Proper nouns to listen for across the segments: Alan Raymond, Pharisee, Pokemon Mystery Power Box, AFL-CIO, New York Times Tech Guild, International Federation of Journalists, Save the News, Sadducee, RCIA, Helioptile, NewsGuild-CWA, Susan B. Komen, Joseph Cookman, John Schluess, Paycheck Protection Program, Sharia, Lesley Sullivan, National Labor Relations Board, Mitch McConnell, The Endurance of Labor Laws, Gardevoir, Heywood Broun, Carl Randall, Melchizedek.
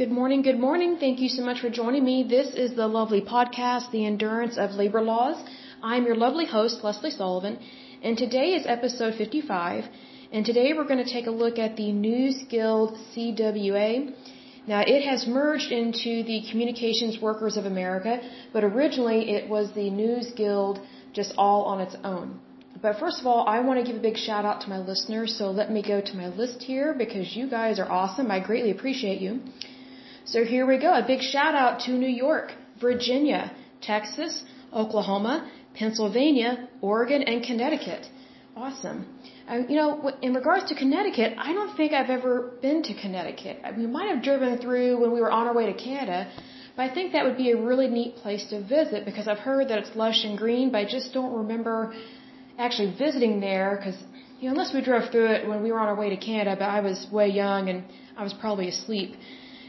Good morning, good morning. Thank you so much for joining me. This is the lovely podcast, The Endurance of Labor Laws. I'm your lovely host, Lesley Sullivan, and today is episode 55, and today we're going to take a look at the NewsGuild-CWA. Now, it has merged into the Communications Workers of America, but originally it was the News Guild just all on its own. But first of all, I want to give a big shout out to my listeners, so let me go to my list here because you guys are awesome. I greatly appreciate you. So here we go. A big shout out to New York, Virginia, Texas, Oklahoma, Pennsylvania, Oregon, and Connecticut. Awesome. In regards to Connecticut, I don't think I've ever been to Connecticut. We might have driven through when we were on our way to Canada, but I think that would be a really neat place to visit because I've heard that it's lush and green, but I just don't remember actually visiting there because, unless we drove through it when we were on our way to Canada, but I was way young and I was probably asleep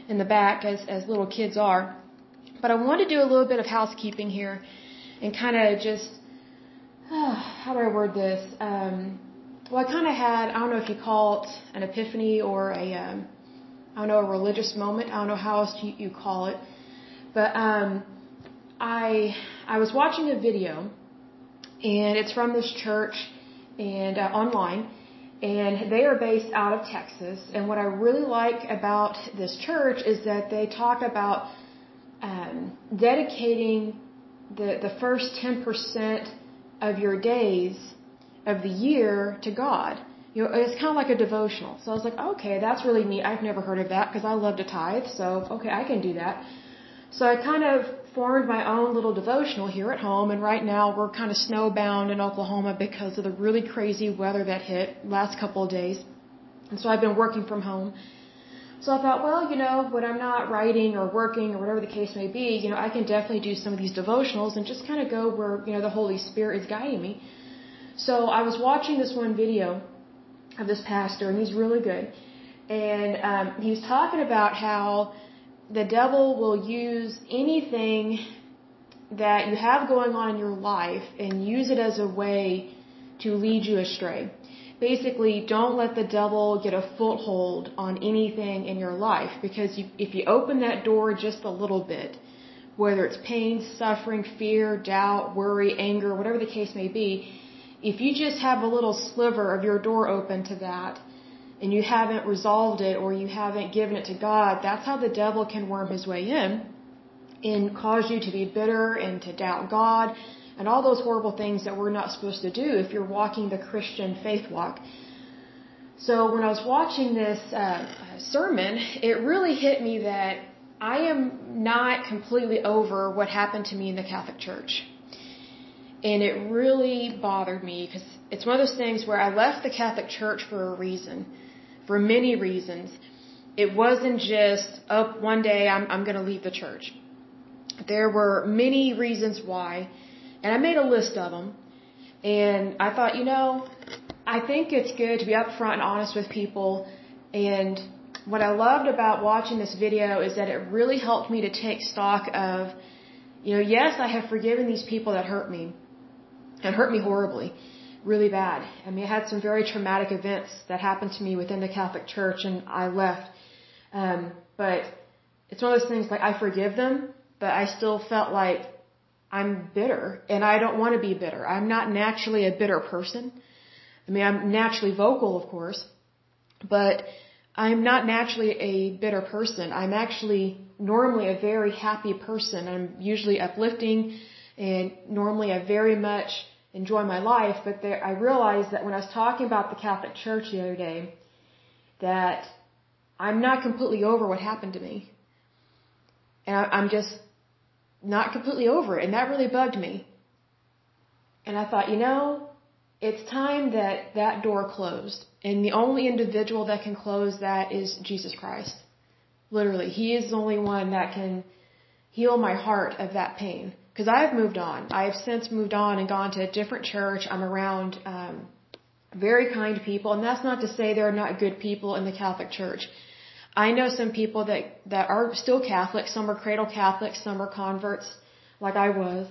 in the back as little kids are. But I want to do a little bit of housekeeping here and kind of just, how do I word this? I kind of had, I don't know if you call it an epiphany or a religious moment. I don't know how else you call it. But I was watching a video, and it's from this church and online. And they are based out of Texas. And what I really like about this church is that they talk about dedicating the first 10% of your days of the year to God. It's kind of like a devotional. So I was like, okay, that's really neat. I've never heard of that because I love to tithe. So, okay, I can do that. So I kind of formed my own little devotional here at home, and right now we're kind of snowbound in Oklahoma because of the really crazy weather that hit last couple of days. And so I've been working from home. So I thought, when I'm not writing or working or whatever the case may be, I can definitely do some of these devotionals and just kind of go where, the Holy Spirit is guiding me. So I was watching this one video of this pastor, and he's really good. And he was talking about how the devil will use anything that you have going on in your life and use it as a way to lead you astray. Basically, don't let the devil get a foothold on anything in your life, because if you open that door just a little bit, whether it's pain, suffering, fear, doubt, worry, anger, whatever the case may be, if you just have a little sliver of your door open to that, and you haven't resolved it or you haven't given it to God, that's how the devil can worm his way in and cause you to be bitter and to doubt God and all those horrible things that we're not supposed to do if you're walking the Christian faith walk. So when I was watching this sermon, it really hit me that I am not completely over what happened to me in the Catholic Church. And it really bothered me because it's one of those things where I left the Catholic Church for a reason. For many reasons. It wasn't just one day I'm going to leave the church. There were many reasons why, and I made a list of them. And I thought, I think it's good to be upfront and honest with people. And what I loved about watching this video is that it really helped me to take stock of, yes, I have forgiven these people that hurt me, and hurt me horribly. Really bad. I mean, I had some very traumatic events that happened to me within the Catholic Church, and I left. But it's one of those things, I forgive them, but I still felt like I'm bitter, and I don't want to be bitter. I'm not naturally a bitter person. I mean, I'm naturally vocal, of course, but I'm not naturally a bitter person. I'm actually normally a very happy person. I'm usually uplifting, and normally I very much enjoy my life, but I realized that when I was talking about the Catholic Church the other day, that I'm not completely over what happened to me. And I'm just not completely over it, and that really bugged me. And I thought, it's time that that door closed. And the only individual that can close that is Jesus Christ. Literally, He is the only one that can heal my heart of that pain. Because I have moved on. I have since moved on and gone to a different church. I'm around very kind people. And that's not to say there are not good people in the Catholic Church. I know some people that are still Catholic. Some are cradle Catholics. Some are converts, like I was.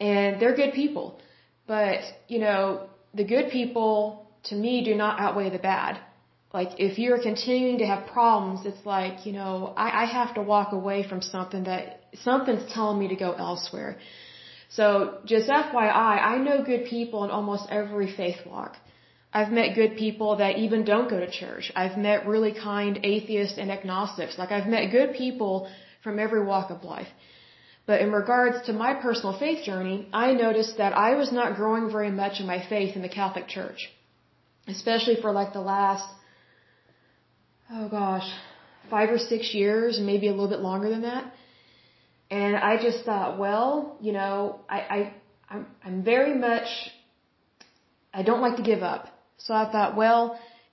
And they're good people. But, the good people, to me, do not outweigh the bad. Like, if you're continuing to have problems, it's like, you know, I have to walk away from something that something's telling me to go elsewhere. So just FYI, I know good people in almost every faith walk. I've met good people that even don't go to church. I've met really kind atheists and agnostics. Like, I've met good people from every walk of life. But in regards to my personal faith journey, I noticed that I was not growing very much in my faith in the Catholic Church, especially for like the last, 5 or 6 years, maybe a little bit longer than that. And I just thought, well, you know, I'm very much, I don't like to give up. So I thought, well,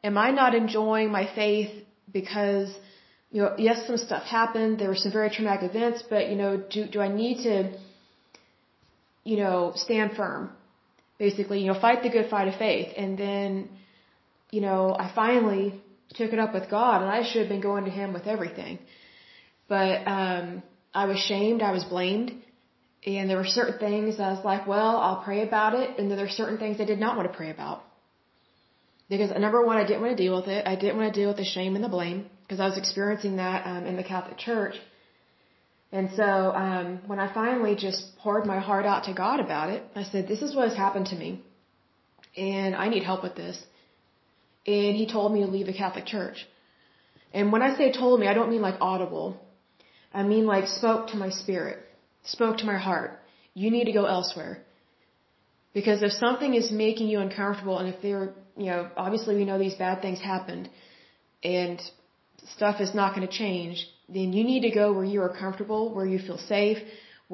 am I not enjoying my faith because, you know, yes, some stuff happened. There were some very traumatic events, but, you know, do I need to, you know, stand firm? Basically, you know, fight the good fight of faith. And then, you know, I finally took it up with God, and I should have been going to Him with everything. But I was shamed, I was blamed, and there were certain things I was like, well, I'll pray about it. And then there were certain things I did not want to pray about. Because, number one, I didn't want to deal with it. I didn't want to deal with the shame and the blame, because I was experiencing that in the Catholic Church. And so when I finally just poured my heart out to God about it, I said, this is what has happened to me, and I need help with this. And He told me to leave the Catholic Church. And when I say told me, I don't mean like audible. I mean like spoke to my spirit, spoke to my heart. You need to go elsewhere. Because if something is making you uncomfortable, and if they're, you know, obviously we know these bad things happened, and stuff is not going to change, then you need to go where you are comfortable, where you feel safe,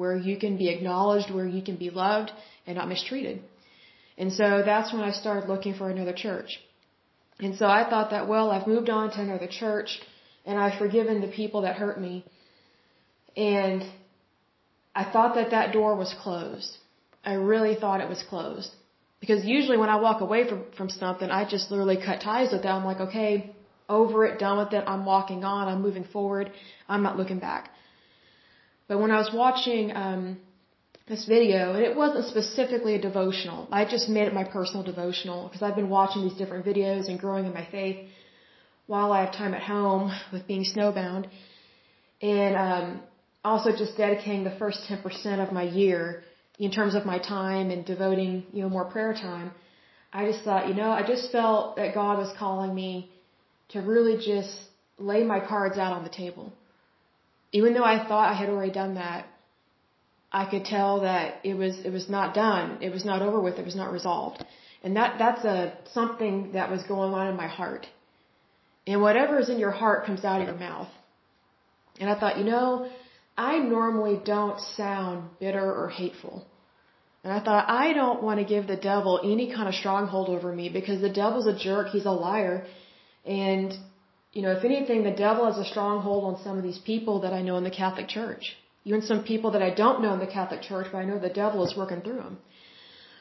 where you can be acknowledged, where you can be loved and not mistreated. And so that's when I started looking for another church. And so I thought that, well, I've moved on to another church, and I've forgiven the people that hurt me. And I thought that that door was closed. I really thought it was closed. Because usually when I walk away from something, I just literally cut ties with that. I'm like, okay, over it, done with it, I'm walking on, I'm moving forward, I'm not looking back. But when I was watching this video, and it wasn't specifically a devotional, I just made it my personal devotional, because I've been watching these different videos and growing in my faith while I have time at home with being snowbound, and also just dedicating the first 10% of my year in terms of my time and devoting, you know, more prayer time. I just thought, you know, I just felt that God was calling me to really just lay my cards out on the table. Even though I thought I had already done that, I could tell that it was not done. It was not over with. It was not resolved. And that's something that was going on in my heart. And whatever is in your heart comes out of your mouth. And I thought, you know, I normally don't sound bitter or hateful. And I thought, I don't want to give the devil any kind of stronghold over me, because the devil's a jerk. He's a liar. And, you know, if anything, the devil has a stronghold on some of these people that I know in the Catholic Church. Even some people that I don't know in the Catholic Church, but I know the devil is working through them.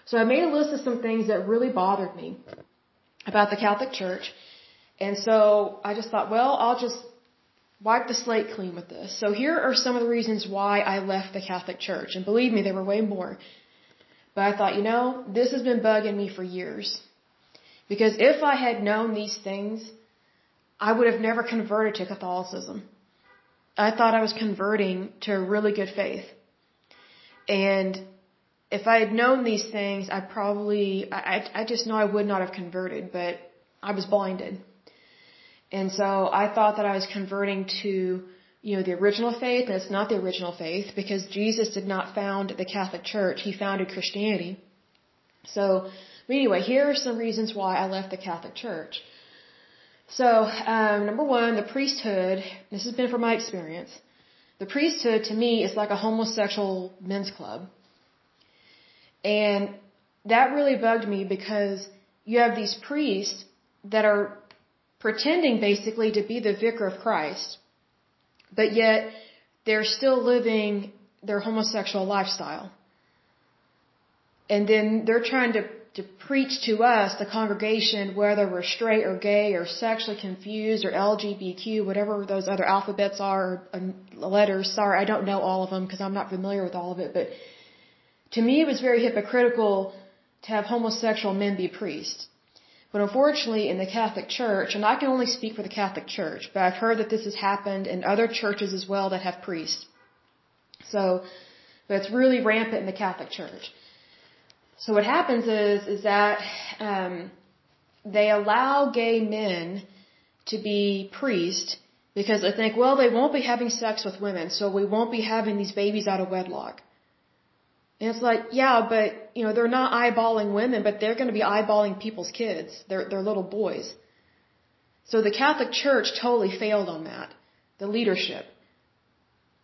So I made a list of some things that really bothered me about the Catholic Church. And so I just thought, well, I'll just wipe the slate clean with this. So here are some of the reasons why I left the Catholic Church. And believe me, there were way more. But I thought, you know, this has been bugging me for years. Because if I had known these things, I would have never converted to Catholicism. I thought I was converting to a really good faith. And if I had known these things, I probably, I just know I would not have converted, but I was blinded. And so I thought that I was converting to, you know, the original faith, and it's not the original faith, because Jesus did not found the Catholic Church. He founded Christianity. So, but anyway, here are some reasons why I left the Catholic Church. So, number one, the priesthood. This has been from my experience. The priesthood to me is like a homosexual men's club. And that really bugged me, because you have these priests that are pretending basically to be the vicar of Christ, but yet they're still living their homosexual lifestyle. And then they're trying to preach to us, the congregation, whether we're straight or gay or sexually confused or LGBTQ, whatever those other alphabets are, letters. Sorry, I don't know all of them because I'm not familiar with all of it. But to me, it was very hypocritical to have homosexual men be priests. But unfortunately, in the Catholic Church, and I can only speak for the Catholic Church, but I've heard that this has happened in other churches as well that have priests. So, but it's really rampant in the Catholic Church. So what happens is that they allow gay men to be priests because they think, well, they won't be having sex with women, so we won't be having these babies out of wedlock. And it's like, yeah, but, you know, they're not eyeballing women, but they're going to be eyeballing people's kids, their little boys. So the Catholic Church totally failed on that, the leadership.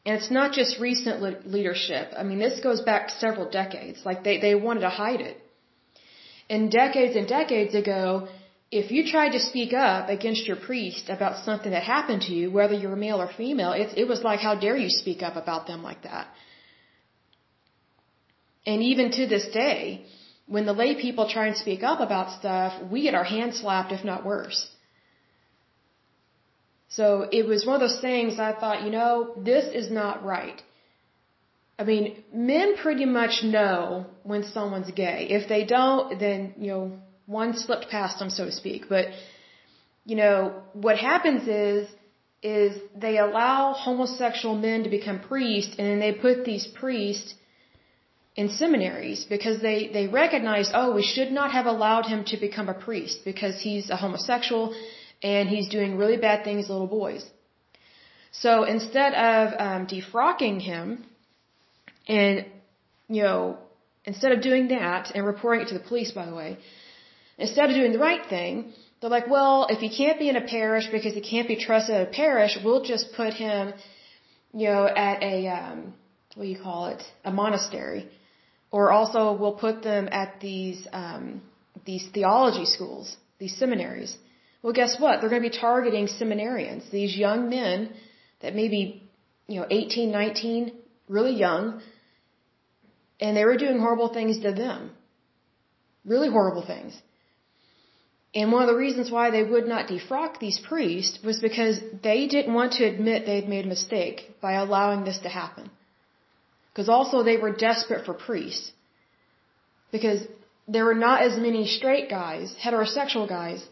And it's not just recent leadership. I mean, this goes back several decades. Like, they wanted to hide it. And decades ago, if you tried to speak up against your priest about something that happened to you, whether you were male or female, it was like, how dare you speak up about them like that? And even to this day, when the lay people try and speak up about stuff, we get our hands slapped, if not worse. So it was one of those things I thought, you know, this is not right. I mean, men pretty much know when someone's gay. If they don't, then, you know, one slipped past them, so to speak. But, you know, what happens is they allow homosexual men to become priests, and then they put these priests in seminaries because they recognize, oh, we should not have allowed him to become a priest because he's a homosexual and he's doing really bad things to little boys. So instead of defrocking him and, you know, instead of doing that and reporting it to the police, by the way, instead of doing the right thing, they're like, well, if he can't be in a parish because he can't be trusted at a parish, we'll just put him, you know, at a, what do you call it, a monastery. Or also we'll put them at these theology schools, these seminaries. Well, guess what? They're going to be targeting seminarians, these young men that may be, you know, 18, 19, really young, and they were doing horrible things to them. Really horrible things. And one of the reasons why they would not defrock these priests was because they didn't want to admit they had made a mistake by allowing this to happen. Because also they were desperate for priests. Because there were not as many straight guys, heterosexual guys,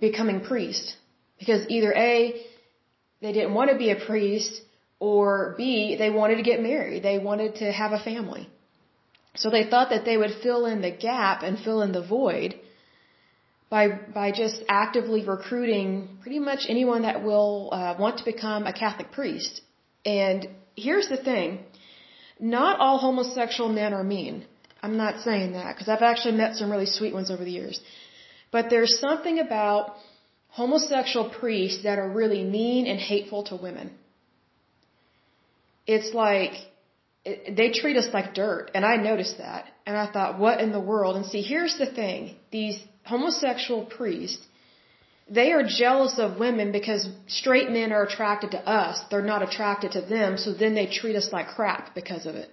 becoming priests. Because either A, they didn't want to be a priest, or B, they wanted to get married. They wanted to have a family. So they thought that they would fill in the gap and fill in the void by just actively recruiting pretty much anyone that will want to become a Catholic priest. And here's the thing. Not all homosexual men are mean. I'm not saying that, because I've actually met some really sweet ones over the years. But there's something about homosexual priests that are really mean and hateful to women. It's like, they treat us like dirt, and I noticed that. And I thought, what in the world? And see, here's the thing. These homosexual priests, they are jealous of women because straight men are attracted to us. They're not attracted to them, so then they treat us like crap because of it.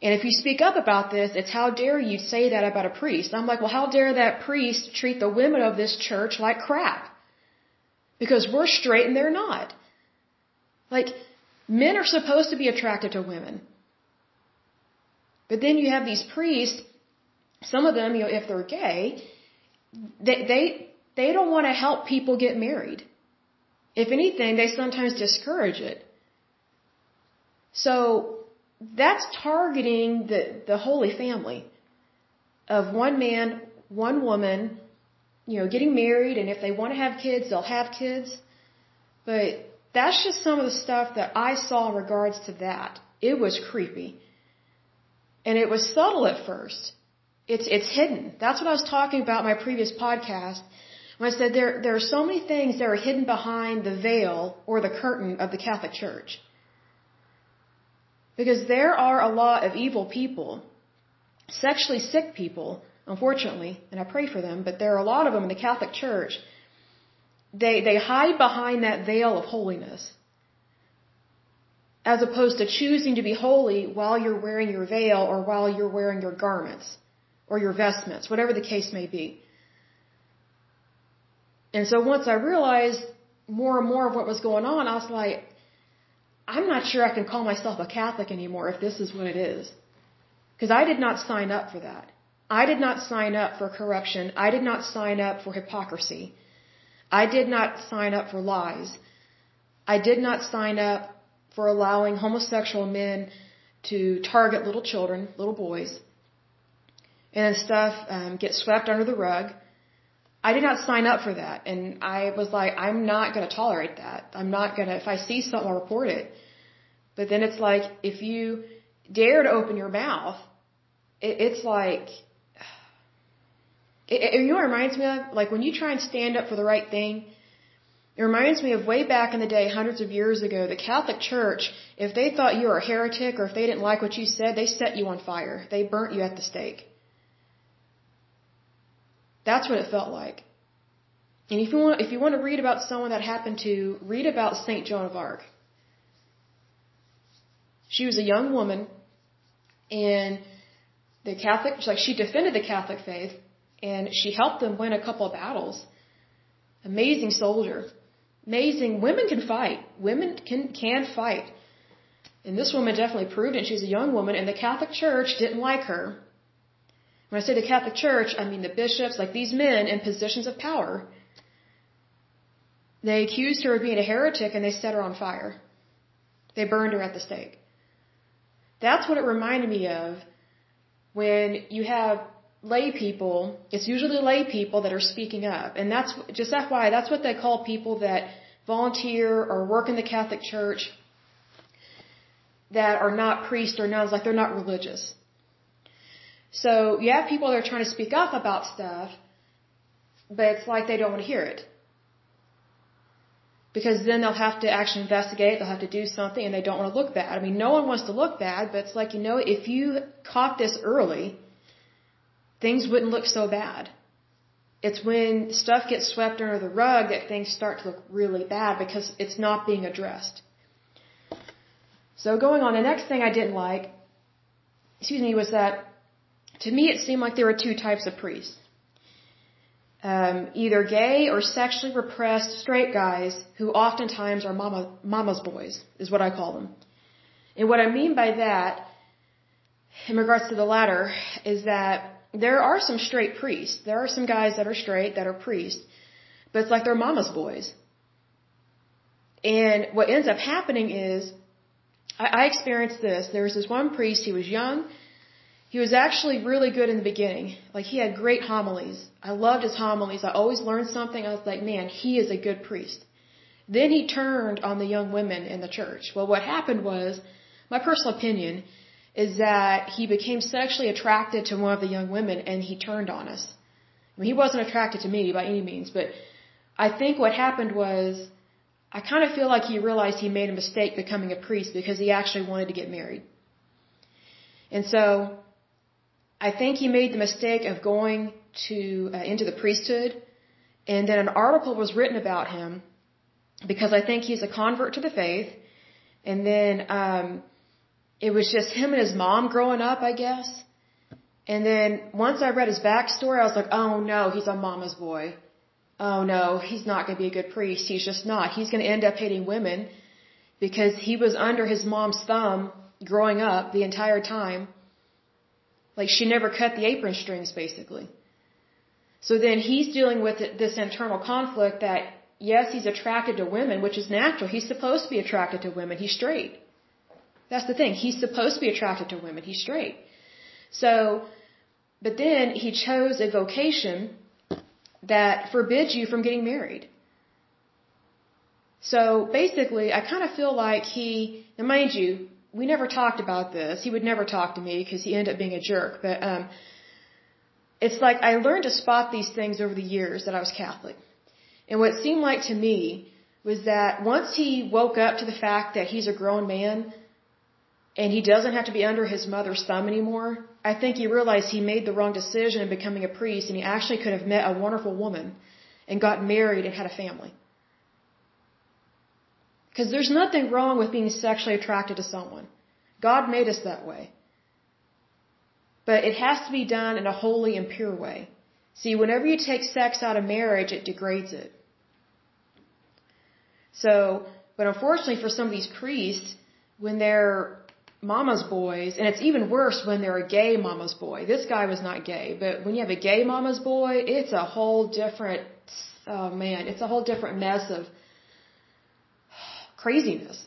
And if you speak up about this, it's how dare you say that about a priest. I'm like, well, how dare that priest treat the women of this church like crap? Because we're straight and they're not. Like, men are supposed to be attracted to women. But then you have these priests, some of them, you know, if they're gay, they don't want to help people get married. If anything, they sometimes discourage it. So that's targeting the Holy Family of one man, one woman, you know, getting married, and if they want to have kids, they'll have kids. But that's just some of the stuff that I saw in regards to that. It was creepy. And it was subtle at first. It's hidden. That's what I was talking about in my previous podcast when I said there are so many things that are hidden behind the veil or the curtain of the Catholic Church. Because there are a lot of evil people, sexually sick people, unfortunately, and I pray for them, but there are a lot of them in the Catholic Church. They hide behind that veil of holiness, as opposed to choosing to be holy while you're wearing your veil or while you're wearing your garments. Or your vestments, whatever the case may be. And so once I realized more and more of what was going on, I was like, I'm not sure I can call myself a Catholic anymore if this is what it is. Because I did not sign up for that. I did not sign up for corruption. I did not sign up for hypocrisy. I did not sign up for lies. I did not sign up for allowing homosexual men to target little children, little boys, and stuff gets swept under the rug. I did not sign up for that. And I was like, I'm not going to tolerate that. I'm not going to, if I see something, I'll report it. But then it's like, if you dare to open your mouth, it's like, you know what it reminds me of? Like when you try and stand up for the right thing, it reminds me of way back in the day, hundreds of years ago, the Catholic Church, if they thought you were a heretic or if they didn't like what you said, they set you on fire. They burnt you at the stake. That's what it felt like. And if you want to read about someone that happened to, read about St. Joan of Arc. She was a young woman, and the Catholic, like she defended the Catholic faith, and she helped them win a couple of battles. Amazing soldier. Amazing. Women can fight. Women can fight. And this woman definitely proved it. She was a young woman, and the Catholic Church didn't like her. When I say the Catholic Church, I mean the bishops, like these men in positions of power. They accused her of being a heretic and they set her on fire. They burned her at the stake. That's what it reminded me of when you have lay people. It's usually lay people that are speaking up. And that's just FYI, that's what they call people that volunteer or work in the Catholic Church that are not priests or nuns, like they're not religious. So you have people that are trying to speak up about stuff, but it's like they don't want to hear it. Because then they'll have to actually investigate, they'll have to do something, and they don't want to look bad. I mean, no one wants to look bad, but it's like, you know, if you caught this early, things wouldn't look so bad. It's when stuff gets swept under the rug that things start to look really bad because it's not being addressed. So going on, the next thing I didn't like, was that to me, it seemed like there were two types of priests. Either gay or sexually repressed straight guys who oftentimes are mama's boys, is what I call them. And what I mean by that, in regards to the latter, is that there are some straight priests. There are some guys that are straight, that are priests, but it's like they're mama's boys. And what ends up happening is, I experienced this. There was this one priest, he was young. He was actually really good in the beginning. Like, he had great homilies. I loved his homilies. I always learned something. I was like, man, he is a good priest. Then he turned on the young women in the church. Well, what happened was, my personal opinion is that he became sexually attracted to one of the young women, and he turned on us. I mean, he wasn't attracted to me by any means, but I think what happened was, I kind of feel like he realized he made a mistake becoming a priest because he actually wanted to get married. And so I think he made the mistake of going to into the priesthood, and then an article was written about him because I think he's a convert to the faith, and then it was just him and his mom growing up, I guess. And then once I read his backstory, I was like, oh no, he's a mama's boy. Oh no, he's not going to be a good priest. He's just not. He's going to end up hating women because he was under his mom's thumb growing up the entire time. Like, she never cut the apron strings, basically. So then he's dealing with this internal conflict that, yes, he's attracted to women, which is natural. He's supposed to be attracted to women. He's straight. That's the thing. He's supposed to be attracted to women. He's straight. So, but then he chose a vocation that forbids you from getting married. So basically, I kind of feel like he, now mind you, we never talked about this. He would never talk to me because he ended up being a jerk. But it's like I learned to spot these things over the years that I was Catholic. And what it seemed like to me was that once he woke up to the fact that he's a grown man and he doesn't have to be under his mother's thumb anymore, I think he realized he made the wrong decision in becoming a priest, and he actually could have met a wonderful woman and got married and had a family. Because there's nothing wrong with being sexually attracted to someone. God made us that way. But it has to be done in a holy and pure way. See, whenever you take sex out of marriage, it degrades it. So, but unfortunately for some of these priests, when they're mama's boys, and it's even worse when they're a gay mama's boy. This guy was not gay, but when you have a gay mama's boy, it's a whole different, oh man, it's a whole different mess of craziness.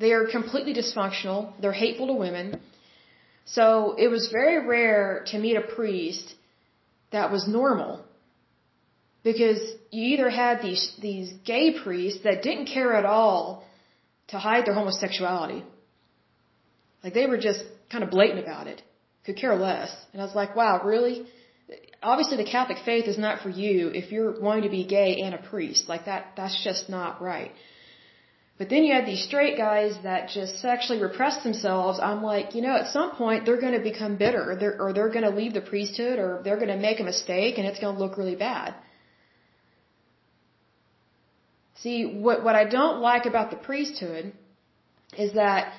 They are completely dysfunctional. They're hateful to women. So it was very rare to meet a priest that was normal, because you either had these gay priests that didn't care at all to hide their homosexuality. Like, they were just kind of blatant about it. Could care less. And I was like, wow, really? Obviously the Catholic faith is not for you if you're going to be gay and a priest. Like, that's just not right. But then you had these straight guys that just sexually repressed themselves. I'm like, you know, at some point they're going to become bitter, or they're going to leave the priesthood, or they're going to make a mistake and it's going to look really bad. See, what I don't like about the priesthood is that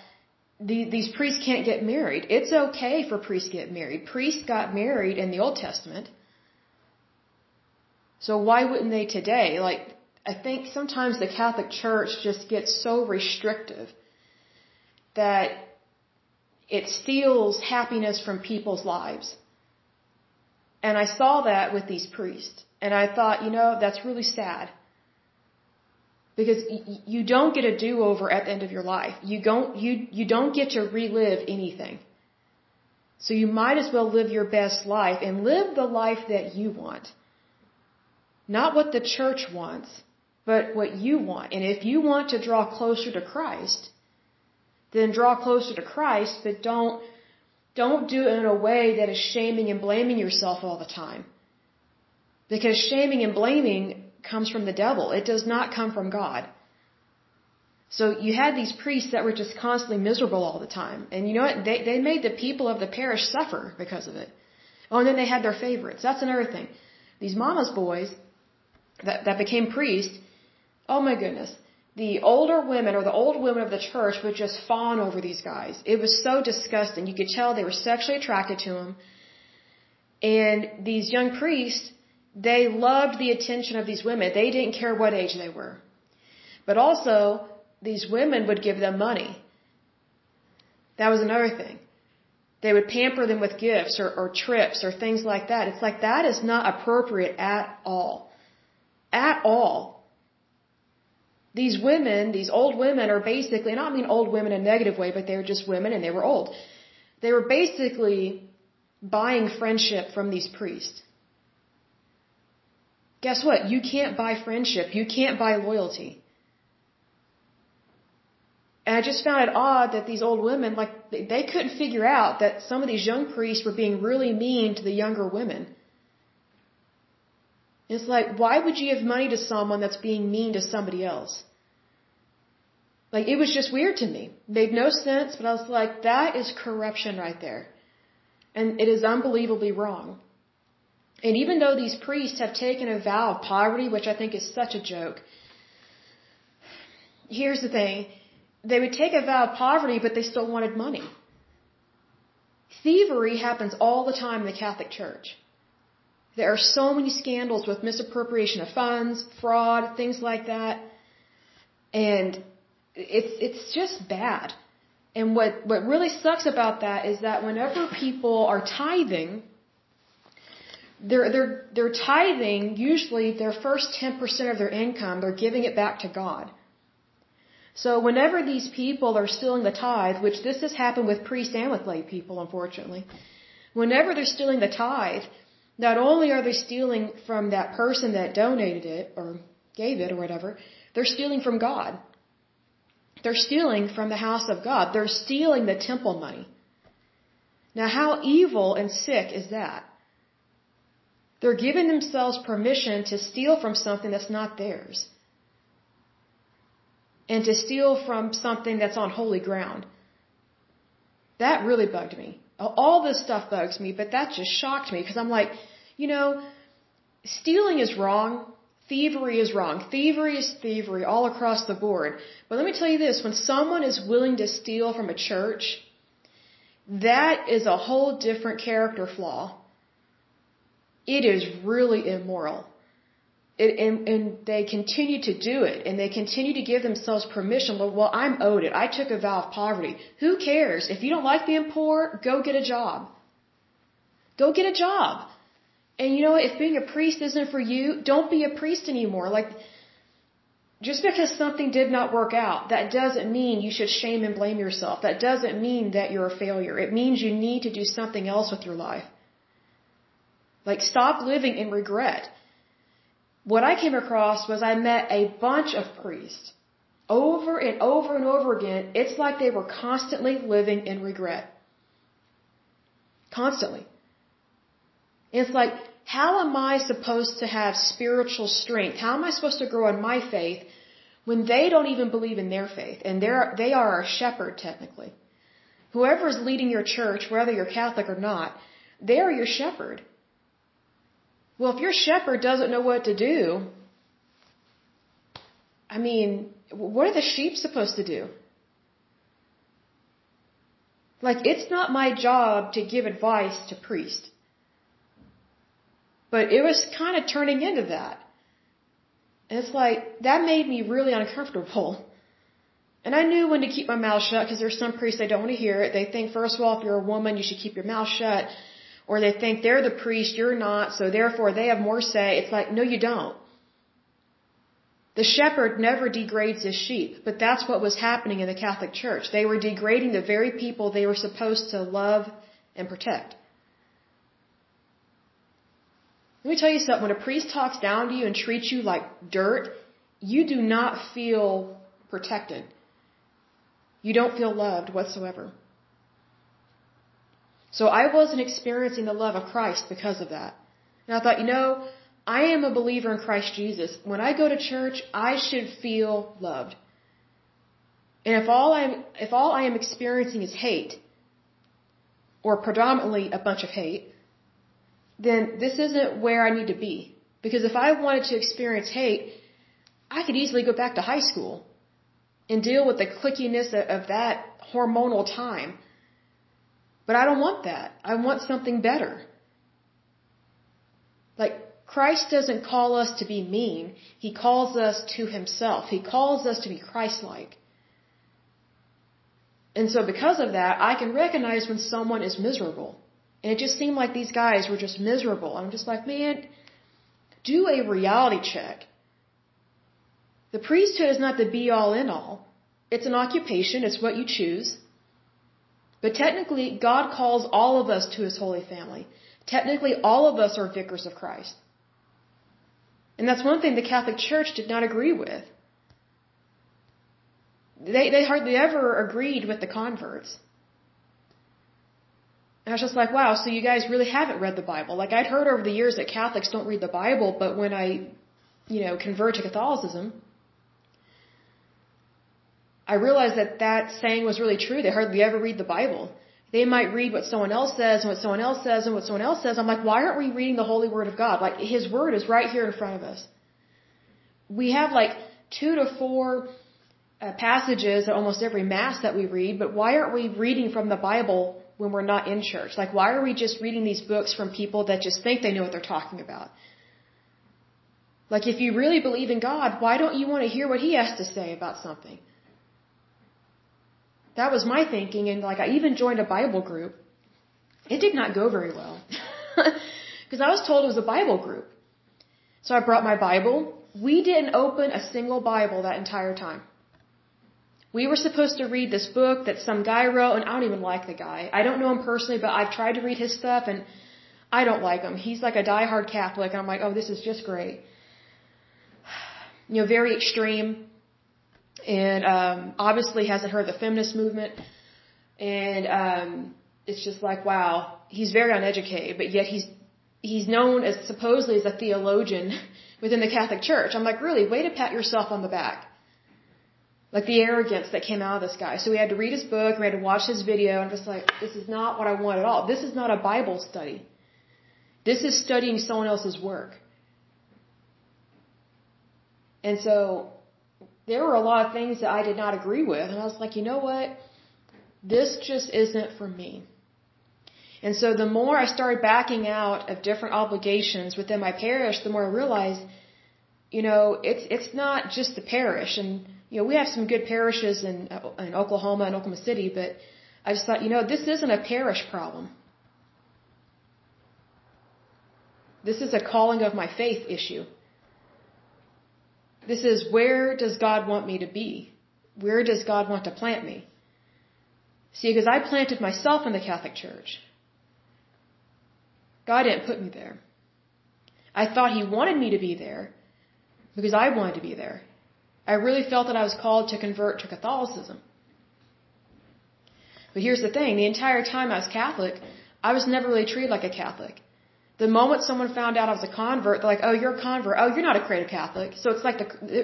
these priests can't get married. It's okay for priests to get married. Priests got married in the Old Testament. So why wouldn't they today? Like, I think sometimes the Catholic Church just gets so restrictive that it steals happiness from people's lives. And I saw that with these priests. And I thought, you know, that's really sad. Because you don't get a do-over at the end of your life. You don't get to relive anything. So you might as well live your best life and live the life that you want. Not what the church wants, but what you want. And if you want to draw closer to Christ, then draw closer to Christ, but don't do it in a way that is shaming and blaming yourself all the time. Because shaming and blaming comes from the devil. It does not come from God. So you had these priests that were just constantly miserable all the time. And you know what? They made the people of the parish suffer because of it. Oh, and then they had their favorites. That's another thing. These mama's boys that became priests, oh my goodness, the older women or the old women of the church would just fawn over these guys. It was so disgusting. You could tell they were sexually attracted to them. And these young priests, they loved the attention of these women. They didn't care what age they were. But also, these women would give them money. That was another thing. They would pamper them with gifts or trips or things like that. It's like, that is not appropriate at all. At all. These women, these old women are basically, and I don't mean old women in a negative way, but they were just women and they were old. They were basically buying friendship from these priests. Guess what? You can't buy friendship. You can't buy loyalty. And I just found it odd that these old women, like, they couldn't figure out that some of these young priests were being really mean to the younger women. It's like, why would you give money to someone that's being mean to somebody else? Like, it was just weird to me. It made no sense, but I was like, that is corruption right there. And it is unbelievably wrong. And even though these priests have taken a vow of poverty, which I think is such a joke, here's the thing. They would take a vow of poverty, but they still wanted money. Thievery happens all the time in the Catholic Church. There are so many scandals with misappropriation of funds, fraud, things like that. And it's just bad. And what really sucks about that is that whenever people are tithing, They're tithing usually their first 10% of their income. They're giving it back to God. So whenever these people are stealing the tithe, which this has happened with priests and with lay people, unfortunately, whenever they're stealing the tithe, not only are they stealing from that person that donated it or gave it or whatever, they're stealing from God. They're stealing from the house of God. They're stealing the temple money. Now, how evil and sick is that? They're giving themselves permission to steal from something that's not theirs. And to steal from something that's on holy ground. That really bugged me. All this stuff bugs me, but that just shocked me. Because I'm like, you know, stealing is wrong. Thievery is wrong. Thievery is thievery all across the board. But let me tell you this. When someone is willing to steal from a church, that is a whole different character flaw. It is really immoral. And they continue to do it, and they continue to give themselves permission. Well, I'm owed it. I took a vow of poverty. Who cares? If you don't like being poor, go get a job. Go get a job. And you know what? If being a priest isn't for you, don't be a priest anymore. Like, just because something did not work out, that doesn't mean you should shame and blame yourself. That doesn't mean that you're a failure. It means you need to do something else with your life. Like, stop living in regret. What I came across was I met a bunch of priests over and over and over again. It's like they were constantly living in regret. Constantly. And it's like, how am I supposed to have spiritual strength? How am I supposed to grow in my faith when they don't even believe in their faith? And they are our shepherd, technically. Whoever is leading your church, whether you're Catholic or not, they are your shepherd. Well, if your shepherd doesn't know what to do, I mean, what are the sheep supposed to do? Like, it's not my job to give advice to priests. But it was kind of turning into that. And it's like, that made me really uncomfortable. And I knew when to keep my mouth shut, because there's some priests, they don't want to hear it. They think, first of all, if you're a woman, you should keep your mouth shut. Or they think they're the priest, you're not, so therefore they have more say. It's like, no, you don't. The shepherd never degrades his sheep, but that's what was happening in the Catholic Church. They were degrading the very people they were supposed to love and protect. Let me tell you something. When a priest talks down to you and treats you like dirt, you do not feel protected. You don't feel loved whatsoever. So I wasn't experiencing the love of Christ because of that. And I thought, you know, I am a believer in Christ Jesus. When I go to church, I should feel loved. And if all I am experiencing is hate, or predominantly a bunch of hate, then this isn't where I need to be. Because if I wanted to experience hate, I could easily go back to high school and deal with the clickiness of that hormonal time. But I don't want that. I want something better. Like, Christ doesn't call us to be mean. He calls us to himself. He calls us to be Christ-like. And so because of that, I can recognize when someone is miserable. And it just seemed like these guys were just miserable. I'm just like, man, do a reality check. The priesthood is not the be-all, end-all. It's an occupation. It's what you choose. But technically, God calls all of us to His holy family. Technically, all of us are vicars of Christ. And that's one thing the Catholic Church did not agree with. They hardly ever agreed with the converts. And I was just like, wow, so you guys really haven't read the Bible. Like, I'd heard over the years that Catholics don't read the Bible, but when I, convert to Catholicism, I realized that saying was really true. They hardly ever read the Bible. They might read what someone else says and what someone else says and what someone else says. I'm like, why aren't we reading the Holy Word of God? Like, His Word is right here in front of us. We have like 2 to 4 passages at almost every Mass that we read, but why aren't we reading from the Bible when we're not in church? Like, why are we just reading these books from people that just think they know what they're talking about? Like, if you really believe in God, why don't you want to hear what He has to say about something? That was my thinking, and like I even joined a Bible group. It did not go very well because I was told it was a Bible group. So I brought my Bible. We didn't open a single Bible that entire time. We were supposed to read this book that some guy wrote, and I don't even like the guy. I don't know him personally, but I've tried to read his stuff, and I don't like him. He's like a diehard Catholic, and I'm like, oh, this is just great. Very extreme. And obviously hasn't heard the feminist movement. And it's just like, wow, he's very uneducated, but yet he's known as supposedly as a theologian within the Catholic Church. I'm like, really, way to pat yourself on the back. Like the arrogance that came out of this guy. So we had to read his book, we had to watch his video. I'm just like, this is not what I want at all. This is not a Bible study. This is studying someone else's work. And so there were a lot of things that I did not agree with. And I was like, you know what? This just isn't for me. And so the more I started backing out of different obligations within my parish, the more I realized you know, it's not just the parish. And, you know, we have some good parishes in Oklahoma and Oklahoma City, but I just thought, you know, this isn't a parish problem. This is a calling of my faith issue. This is, where does God want me to be? Where does God want to plant me? See, because I planted myself in the Catholic Church. God didn't put me there. I thought He wanted me to be there because I wanted to be there. I really felt that I was called to convert to Catholicism. But here's the thing. The entire time I was Catholic, I was never really treated like a Catholic. The moment someone found out I was a convert, they're like, oh, you're a convert. Oh, you're not a creative Catholic. So it's like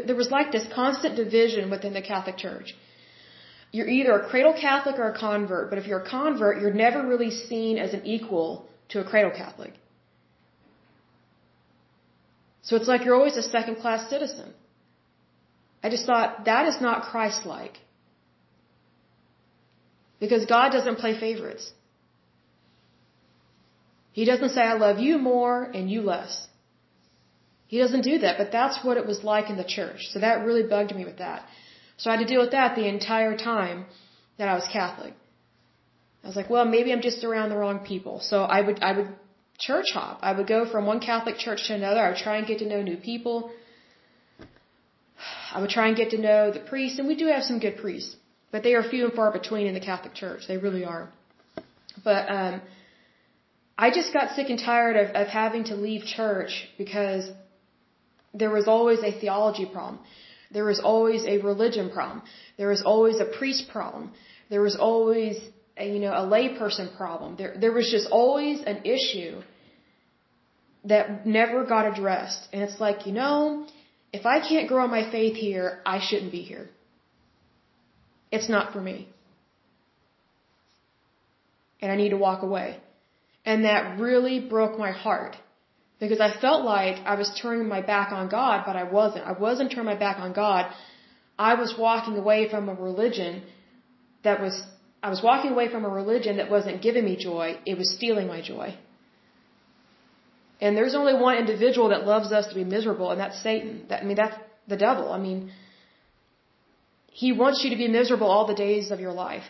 there was like this constant division within the Catholic Church. You're either a cradle Catholic or a convert. But if you're a convert, you're never really seen as an equal to a cradle Catholic. So it's like you're always a second-class citizen. I just thought, that is not Christ-like. Because God doesn't play favorites. He doesn't say, I love you more and you less. He doesn't do that, but that's what it was like in the church. So that really bugged me with that. So I had to deal with that the entire time that I was Catholic. I was like, well, maybe I'm just around the wrong people. So I would church hop. I would go from one Catholic church to another. I would try and get to know new people. I would try and get to know the priests, and we do have some good priests, but they are few and far between in the Catholic Church. They really are. But I just got sick and tired of having to leave church because there was always a theology problem. There was always a religion problem. There was always a priest problem. There was always a layperson problem. There was just always an issue that never got addressed. And it's like, if I can't grow my faith here, I shouldn't be here. It's not for me. And I need to walk away. And that really broke my heart because I felt like I was turning my back on God, but I wasn't. I wasn't turning my back on God. I was walking away from a religion that wasn't giving me joy. It was stealing my joy. And there's only one individual that loves us to be miserable, and that's Satan. That's the devil. He wants you to be miserable all the days of your life.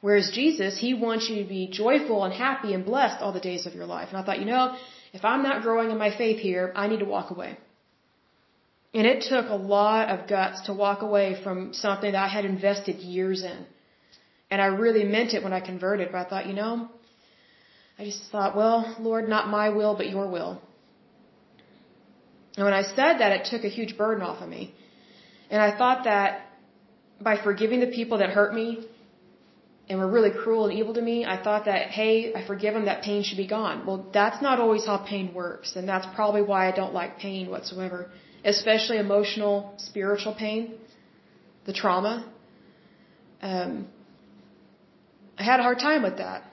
Whereas Jesus, He wants you to be joyful and happy and blessed all the days of your life. And I thought, if I'm not growing in my faith here, I need to walk away. And it took a lot of guts to walk away from something that I had invested years in. And I really meant it when I converted, but I thought, I just thought, well, Lord, not my will, but your will. And when I said that, it took a huge burden off of me. And I thought that by forgiving the people that hurt me, and were really cruel and evil to me, I thought that, hey, I forgive them, that pain should be gone. Well, that's not always how pain works, and that's probably why I don't like pain whatsoever, especially emotional, spiritual pain, the trauma. I had a hard time with that.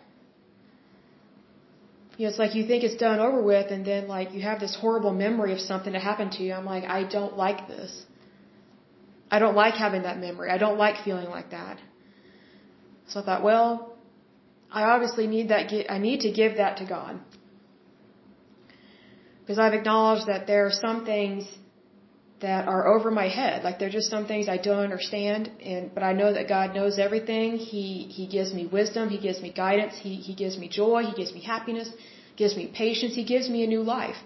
It's like you think it's done over with, and then you have this horrible memory of something that happened to you. I'm like, I don't like this. I don't like having that memory. I don't like feeling like that. So I thought, well, I obviously need that. I need to give that to God. Because I've acknowledged that there are some things that are over my head. Like, there are just some things I don't understand. But I know that God knows everything. He gives me wisdom. He gives me guidance. He gives me joy. He gives me happiness. He gives me patience. He gives me a new life.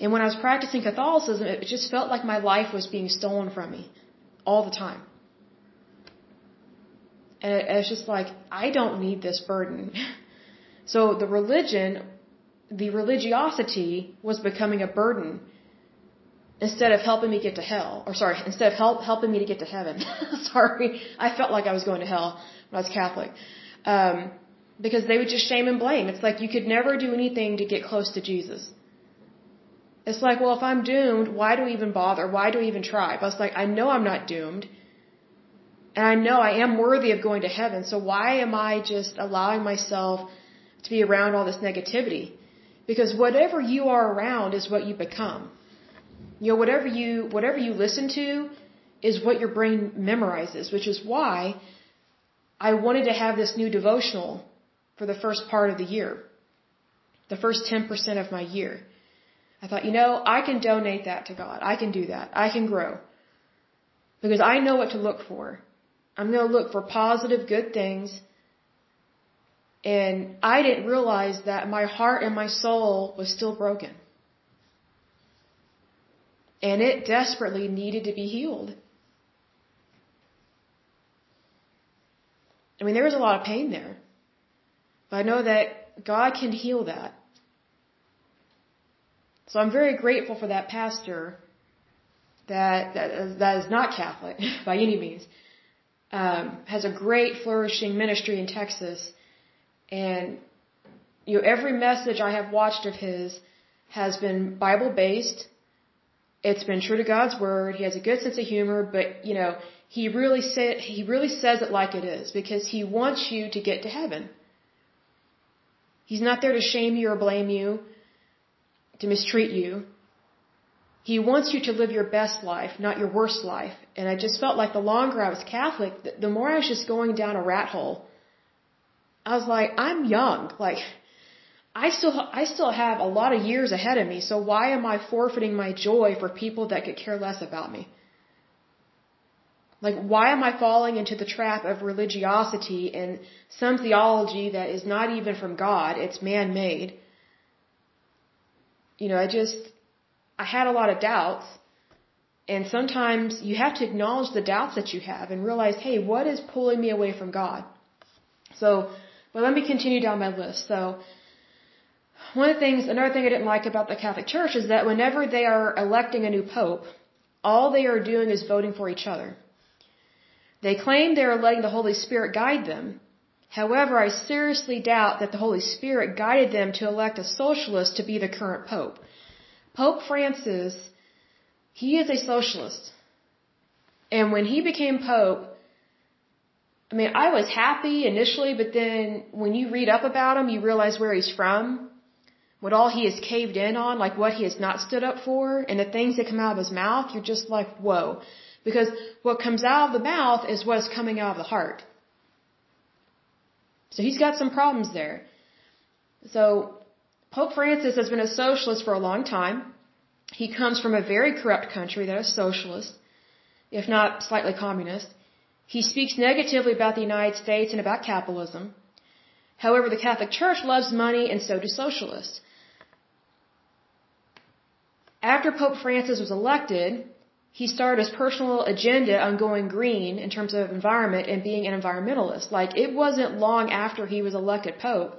And when I was practicing Catholicism, it just felt like my life was being stolen from me all the time. And it's just like, I don't need this burden. So the religiosity was becoming a burden instead of helping me get to hell. Or sorry, instead of helping me to get to heaven. Sorry, I felt like I was going to hell when I was Catholic. Because they would just shame and blame. It's like you could never do anything to get close to Jesus. It's like, well, if I'm doomed, why do we even bother? Why do we even try? But I was like, I know I'm not doomed. And I know I am worthy of going to heaven, so why am I just allowing myself to be around all this negativity? Because whatever you are around is what you become. Whatever you listen to is what your brain memorizes, which is why I wanted to have this new devotional for the first part of the year, the first 10% of my year. I thought, you know, I can donate that to God. I can do that. I can grow. Because I know what to look for. I'm going to look for positive, good things. And I didn't realize that my heart and my soul was still broken. And it desperately needed to be healed. I mean, there was a lot of pain there. But I know that God can heal that. So I'm very grateful for that pastor that is not Catholic by any means, has a great flourishing ministry in Texas. And, you know, every message I have watched of his has been Bible-based. It's been true to God's word. He has a good sense of humor, but, you know, he really says it like it is, because he wants you to get to heaven. He's not there to shame you or blame you, to mistreat you. He wants you to live your best life, not your worst life. And I just felt like the longer I was Catholic, the more I was just going down a rat hole. I was like, I'm young. Like, I still have a lot of years ahead of me. So why am I forfeiting my joy for people that could care less about me? Like, why am I falling into the trap of religiosity and some theology that is not even from God? It's man-made. You know, I had a lot of doubts. And sometimes you have to acknowledge the doubts that you have and realize, hey, what is pulling me away from God? So, well, let me continue down my list. So, another thing I didn't like about the Catholic Church is that whenever they are electing a new pope, all they are doing is voting for each other. They claim they are letting the Holy Spirit guide them. However, I seriously doubt that the Holy Spirit guided them to elect a socialist to be the current pope. Pope Francis, he is a socialist. And when he became pope, I mean, I was happy initially, but then when you read up about him, you realize where he's from, what all he has caved in on, like what he has not stood up for, and the things that come out of his mouth, you're just like, whoa. Because what comes out of the mouth is what's coming out of the heart. So he's got some problems there. So Pope Francis has been a socialist for a long time. He comes from a very corrupt country that is socialist, if not slightly communist. He speaks negatively about the United States and about capitalism. However, the Catholic Church loves money, and so do socialists. After Pope Francis was elected, he started his personal agenda on going green in terms of environment and being an environmentalist. Like, it wasn't long after he was elected pope.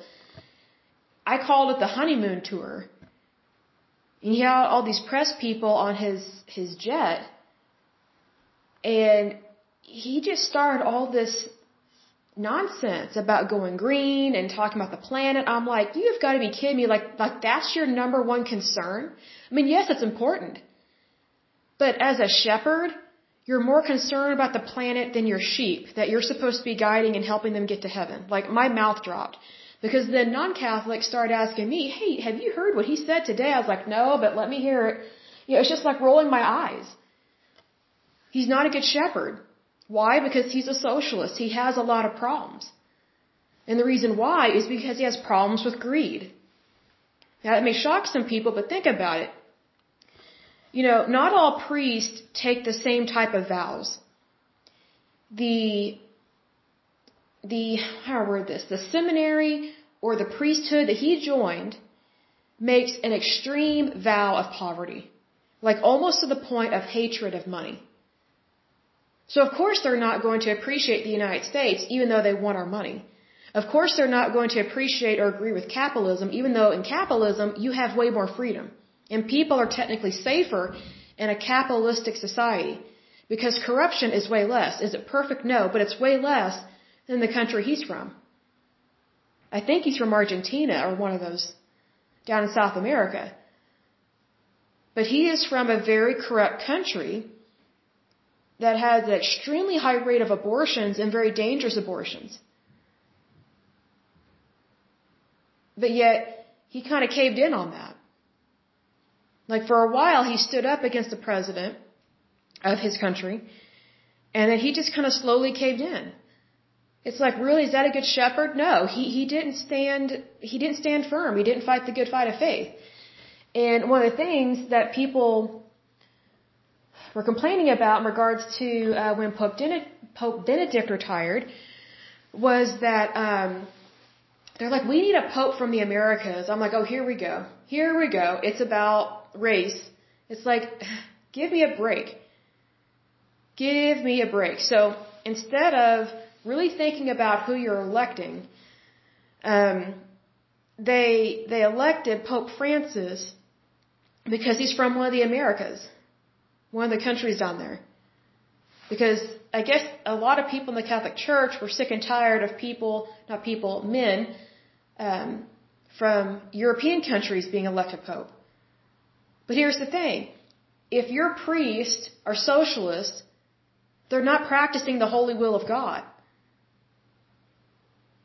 I called it the honeymoon tour. And he had all these press people on his jet. And he just started all this nonsense about going green and talking about the planet. I'm like, you've got to be kidding me. Like that's your number one concern? I mean, yes, it's important. But as a shepherd, you're more concerned about the planet than your sheep that you're supposed to be guiding and helping them get to heaven. Like, my mouth dropped. Because then non-Catholics started asking me, hey, have you heard what he said today? I was like, no, but let me hear it. You know, it's just like rolling my eyes. He's not a good shepherd. Why? Because he's a socialist. He has a lot of problems. And the reason why is because he has problems with greed. Now, that may shock some people, but think about it. You know, not all priests take the same type of vows. The seminary or the priesthood that he joined makes an extreme vow of poverty, like almost to the point of hatred of money. So of course they're not going to appreciate the United States, even though they want our money. Of course they're not going to appreciate or agree with capitalism, even though in capitalism you have way more freedom. And people are technically safer in a capitalistic society because corruption is way less. Is it perfect? No, but it's way less than the country he's from. I think he's from Argentina or one of those down in South America. But he is from a very corrupt country that has an extremely high rate of abortions and very dangerous abortions. But yet, he kind of caved in on that. Like, for a while, he stood up against the president of his country, and then he just kind of slowly caved in. It's like, really, is that a good shepherd? No, he didn't stand firm. He didn't fight the good fight of faith. And one of the things that people were complaining about in regards to when Pope Benedict retired was that they're like, we need a pope from the Americas. I'm like, oh, here we go. It's about race. It's like, give me a break. So instead of really thinking about who you're electing, they elected Pope Francis because he's from one of the Americas, one of the countries down there. Because I guess a lot of people in the Catholic Church were sick and tired of men from European countries being elected pope. But here's the thing. If your priests are socialists, they're not practicing the holy will of God.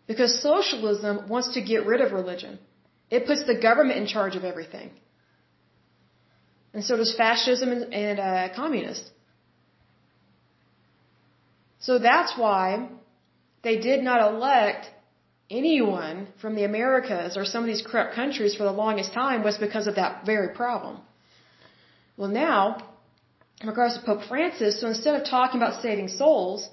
Because socialism wants to get rid of religion. It puts the government in charge of everything. And so does fascism and communists. So that's why they did not elect anyone from the Americas or some of these corrupt countries for the longest time, was because of that very problem. Well, now, in regards to Pope Francis, so instead of talking about saving souls,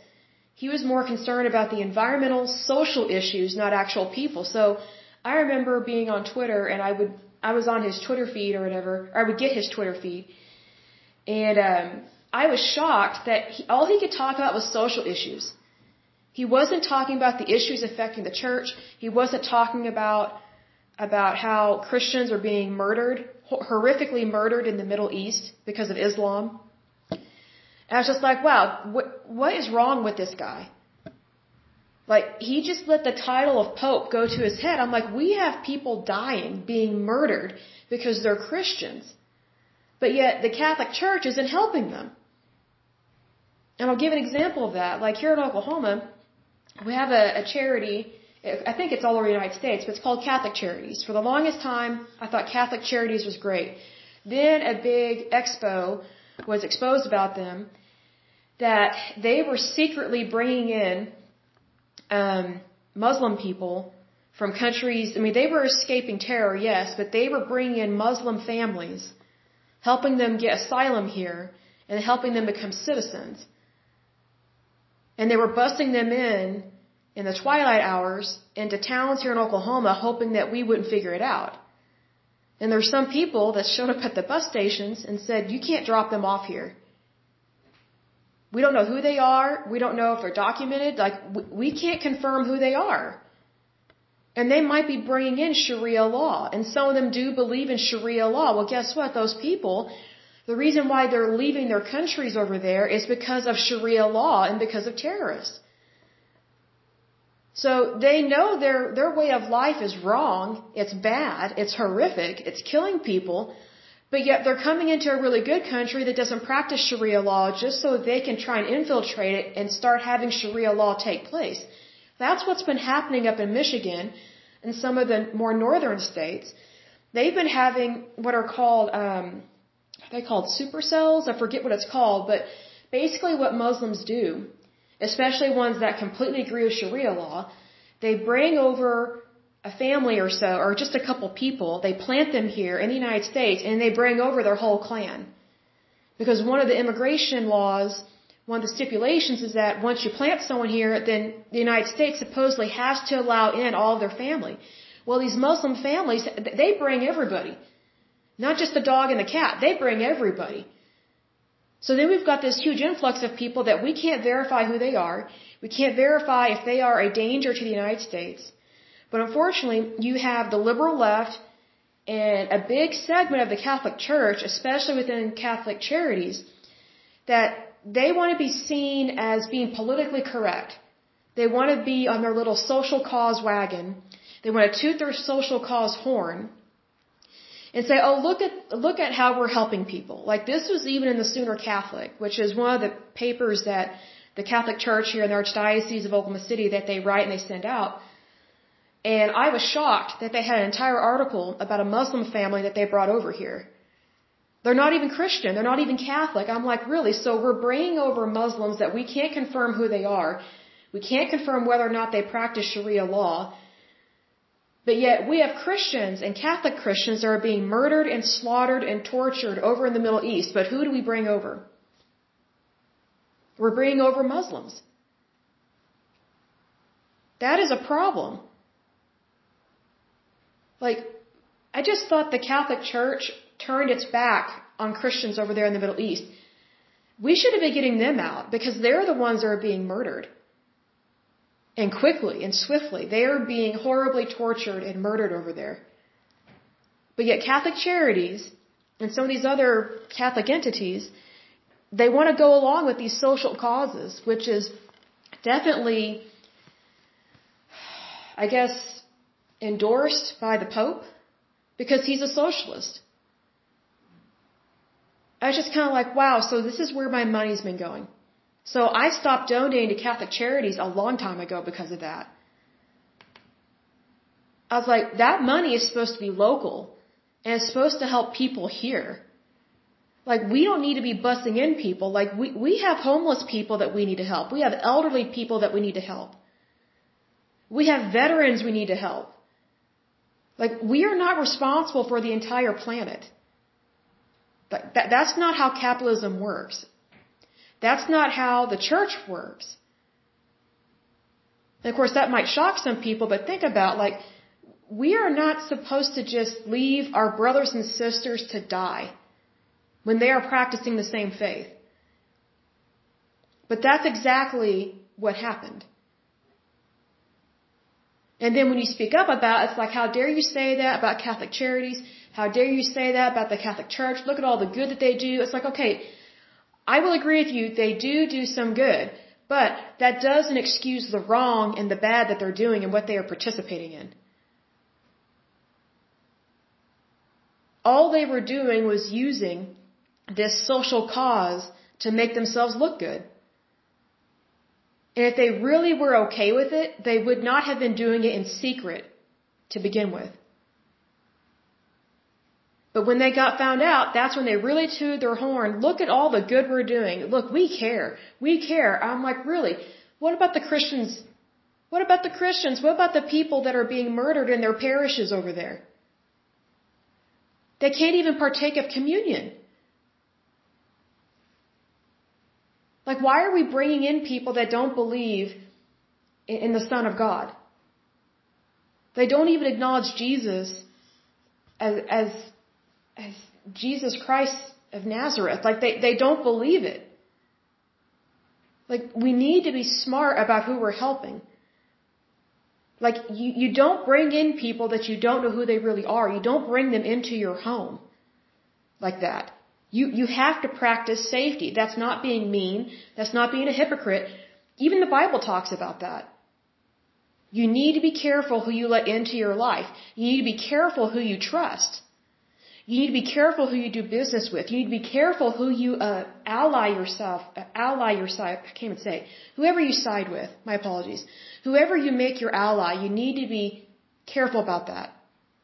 he was more concerned about the environmental, social issues, not actual people. So I remember being on Twitter, and I was on his Twitter feed or whatever, or I would get his Twitter feed, and I was shocked that all he could talk about was social issues. He wasn't talking about the issues affecting the church. He wasn't talking about how Christians are being murdered, horrifically murdered in the Middle East because of Islam. And I was just like, wow, what is wrong with this guy? Like, he just let the title of Pope go to his head. I'm like, we have people dying, being murdered because they're Christians. But yet the Catholic Church isn't helping them. And I'll give an example of that. Like here in Oklahoma, we have a charity, I think it's all over the United States, but it's called Catholic Charities. For the longest time, I thought Catholic Charities was great. Then a big expo was exposed about them, that they were secretly bringing in Muslim people from countries, I mean, they were escaping terror, yes, but they were bringing in Muslim families, helping them get asylum here, and helping them become citizens. And they were busting them in the twilight hours, into towns here in Oklahoma, hoping that we wouldn't figure it out. And there were some people that showed up at the bus stations and said, you can't drop them off here. We don't know who they are. We don't know if they're documented. Like, we can't confirm who they are. And they might be bringing in Sharia law. And some of them do believe in Sharia law. Well, guess what? Those people, the reason why they're leaving their countries over there is because of Sharia law and because of terrorists. So they know their way of life is wrong, it's bad, it's horrific, it's killing people, but yet they're coming into a really good country that doesn't practice Sharia law just so they can try and infiltrate it and start having Sharia law take place. That's what's been happening up in Michigan and some of the more northern states. They've been having what are called, they're called supercells, I forget what it's called, but basically what Muslims do, especially ones that completely agree with Sharia law, they bring over a family or so, or just a couple people, they plant them here in the United States, and they bring over their whole clan. Because one of the immigration laws, one of the stipulations is that once you plant someone here, then the United States supposedly has to allow in all of their family. Well, these Muslim families, they bring everybody. Not just the dog and the cat, they bring everybody. So then we've got this huge influx of people that we can't verify who they are. We can't verify if they are a danger to the United States. But unfortunately, you have the liberal left and a big segment of the Catholic Church, especially within Catholic Charities, that they want to be seen as being politically correct. They want to be on their little social cause wagon. They want to toot their social cause horn and say, oh, look at how we're helping people. Like, this was even in the Sooner Catholic, which is one of the papers that the Catholic Church here in the Archdiocese of Oklahoma City that they write and they send out. And I was shocked that they had an entire article about a Muslim family that they brought over here. They're not even Christian. They're not even Catholic. I'm like, really? So we're bringing over Muslims that we can't confirm who they are. We can't confirm whether or not they practice Sharia law. But yet we have Christians and Catholic Christians that are being murdered and slaughtered and tortured over in the Middle East. But who do we bring over? We're bringing over Muslims. That is a problem. Like, I just thought the Catholic Church turned its back on Christians over there in the Middle East. We should have been getting them out because they're the ones that are being murdered. And quickly and swiftly, they are being horribly tortured and murdered over there. But yet Catholic Charities and some of these other Catholic entities, they want to go along with these social causes, which is definitely, I guess, endorsed by the Pope because he's a socialist. I was just kind of like, wow, so this is where my money's been going. So I stopped donating to Catholic Charities a long time ago because of that. I was like, that money is supposed to be local and it's supposed to help people here. Like, we don't need to be bussing in people. Like, we have homeless people that we need to help. We have elderly people that we need to help. We have veterans we need to help. Like, we are not responsible for the entire planet. That's not how capitalism works. That's not how the church works. And of course, that might shock some people, but think about, like, we are not supposed to just leave our brothers and sisters to die when they are practicing the same faith. But that's exactly what happened. And then when you speak up about it, it's like, how dare you say that about Catholic Charities? How dare you say that about the Catholic Church? Look at all the good that they do. It's like, okay, I will agree with you, they do some good, but that doesn't excuse the wrong and the bad that they're doing and what they are participating in. All they were doing was using this social cause to make themselves look good. And if they really were okay with it, they would not have been doing it in secret to begin with. But when they got found out, that's when they really tooted their horn. Look at all the good we're doing. Look, we care. We care. I'm like, really? What about the Christians? What about the Christians? What about the people that are being murdered in their parishes over there? They can't even partake of communion. Like, why are we bringing in people that don't believe in the Son of God? They don't even acknowledge Jesus as Jesus Christ of Nazareth. Like, they don't believe it. Like, we need to be smart about who we're helping. Like, you don't bring in people that you don't know who they really are. You don't bring them into your home like that. You have to practice safety. That's not being mean. That's not being a hypocrite. Even the Bible talks about that. You need to be careful who you let into your life. You need to be careful who you trust. You need to be careful who you do business with. You need to be careful who you whoever you side with. My apologies. Whoever you make your ally, you need to be careful about that.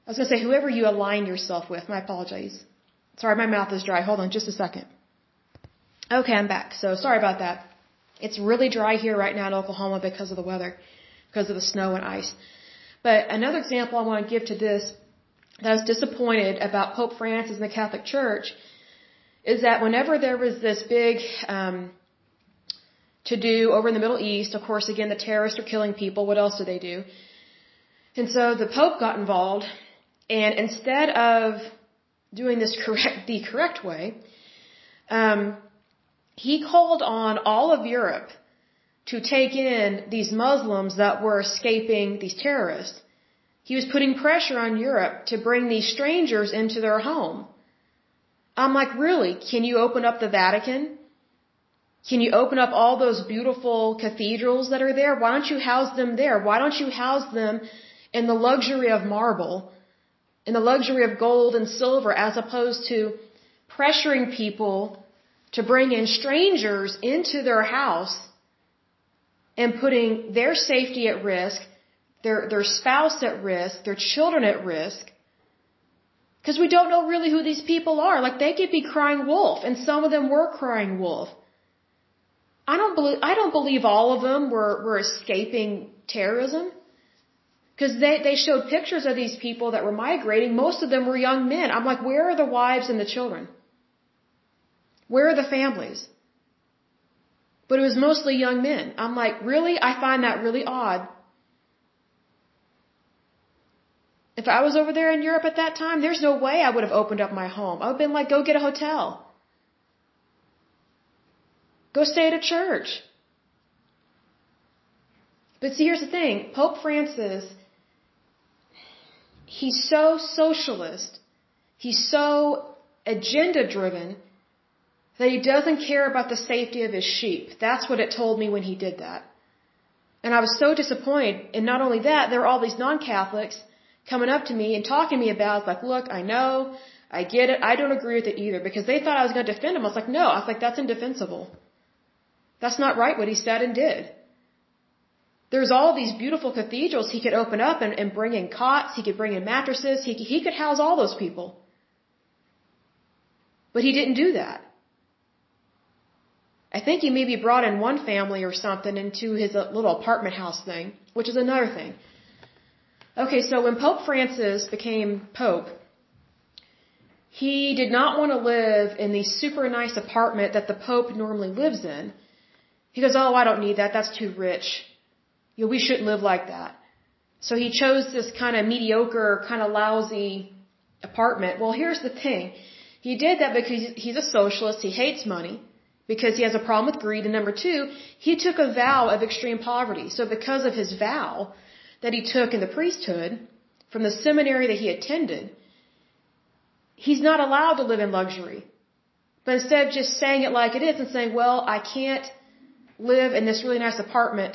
I was going to say whoever you align yourself with. My apologies. Sorry, my mouth is dry. Hold on just a second. Okay, I'm back. So sorry about that. It's really dry here right now in Oklahoma because of the weather, because of the snow and ice. But another example I want to give to this that I was disappointed about Pope Francis and the Catholic Church is that whenever there was this big to-do over in the Middle East, of course, again, the terrorists are killing people. What else do they do? And so the Pope got involved, and instead of doing this the correct way, he called on all of Europe to take in these Muslims that were escaping these terrorists. He was putting pressure on Europe to bring these strangers into their home. I'm like, really? Can you open up the Vatican? Can you open up all those beautiful cathedrals that are there? Why don't you house them there? Why don't you house them in the luxury of marble, in the luxury of gold and silver, as opposed to pressuring people to bring in strangers into their house and putting their safety at risk, their spouse at risk, their children at risk, because we don't know really who these people are. Like, they could be crying wolf, and some of them were crying wolf. I don't believe all of them were escaping terrorism. Because they showed pictures of these people that were migrating. Most of them were young men. I'm like, where are the wives and the children? Where are the families? But it was mostly young men. I'm like, really? I find that really odd. If I was over there in Europe at that time, there's no way I would have opened up my home. I would have been like, go get a hotel. Go stay at a church. But see, here's the thing. Pope Francis, he's so socialist, he's so agenda-driven that he doesn't care about the safety of his sheep. That's what it told me when he did that. And I was so disappointed. And not only that, there were all these non-Catholics coming up to me and talking to me about, like, look, I know, I get it, I don't agree with it either, because they thought I was going to defend him. I was like, no, I was like, that's indefensible. That's not right what he said and did. There's all these beautiful cathedrals he could open up and bring in cots, he could bring in mattresses, he could house all those people. But he didn't do that. I think he maybe brought in one family or something into his little apartment house thing, which is another thing. Okay, so when Pope Francis became Pope, he did not want to live in the super nice apartment that the Pope normally lives in. He goes, oh, I don't need that, that's too rich. You know, we shouldn't live like that. So he chose this kind of mediocre, kind of lousy apartment. Well, here's the thing. He did that because he's a socialist. He hates money because he has a problem with greed. And number two, he took a vow of extreme poverty. So because of his vow that he took in the priesthood from the seminary that he attended, he's not allowed to live in luxury. But instead of just saying it like it is and saying, well, I can't live in this really nice apartment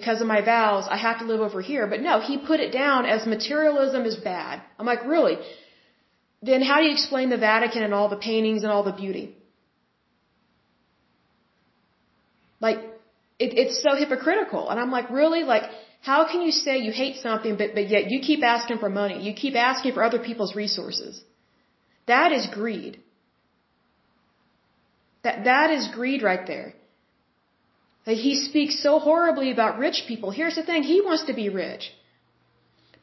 because of my vows, I have to live over here. But no, he put it down as materialism is bad. I'm like, really? Then how do you explain the Vatican and all the paintings and all the beauty? Like, it's so hypocritical. And I'm like, really? Like, how can you say you hate something, but yet you keep asking for money? You keep asking for other people's resources. That is greed. That is greed right there. That he speaks so horribly about rich people. Here's the thing, he wants to be rich.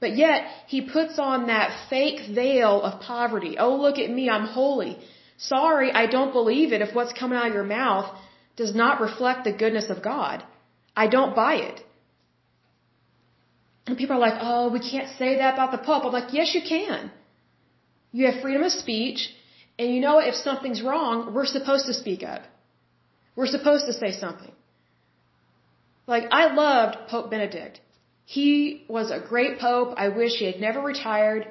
But yet, he puts on that fake veil of poverty. Oh, look at me, I'm holy. Sorry, I don't believe it if what's coming out of your mouth does not reflect the goodness of God. I don't buy it. And people are like, oh, we can't say that about the Pope. I'm like, yes, you can. You have freedom of speech, and you know if something's wrong, we're supposed to speak up. We're supposed to say something. Like, I loved Pope Benedict. He was a great pope. I wish he had never retired.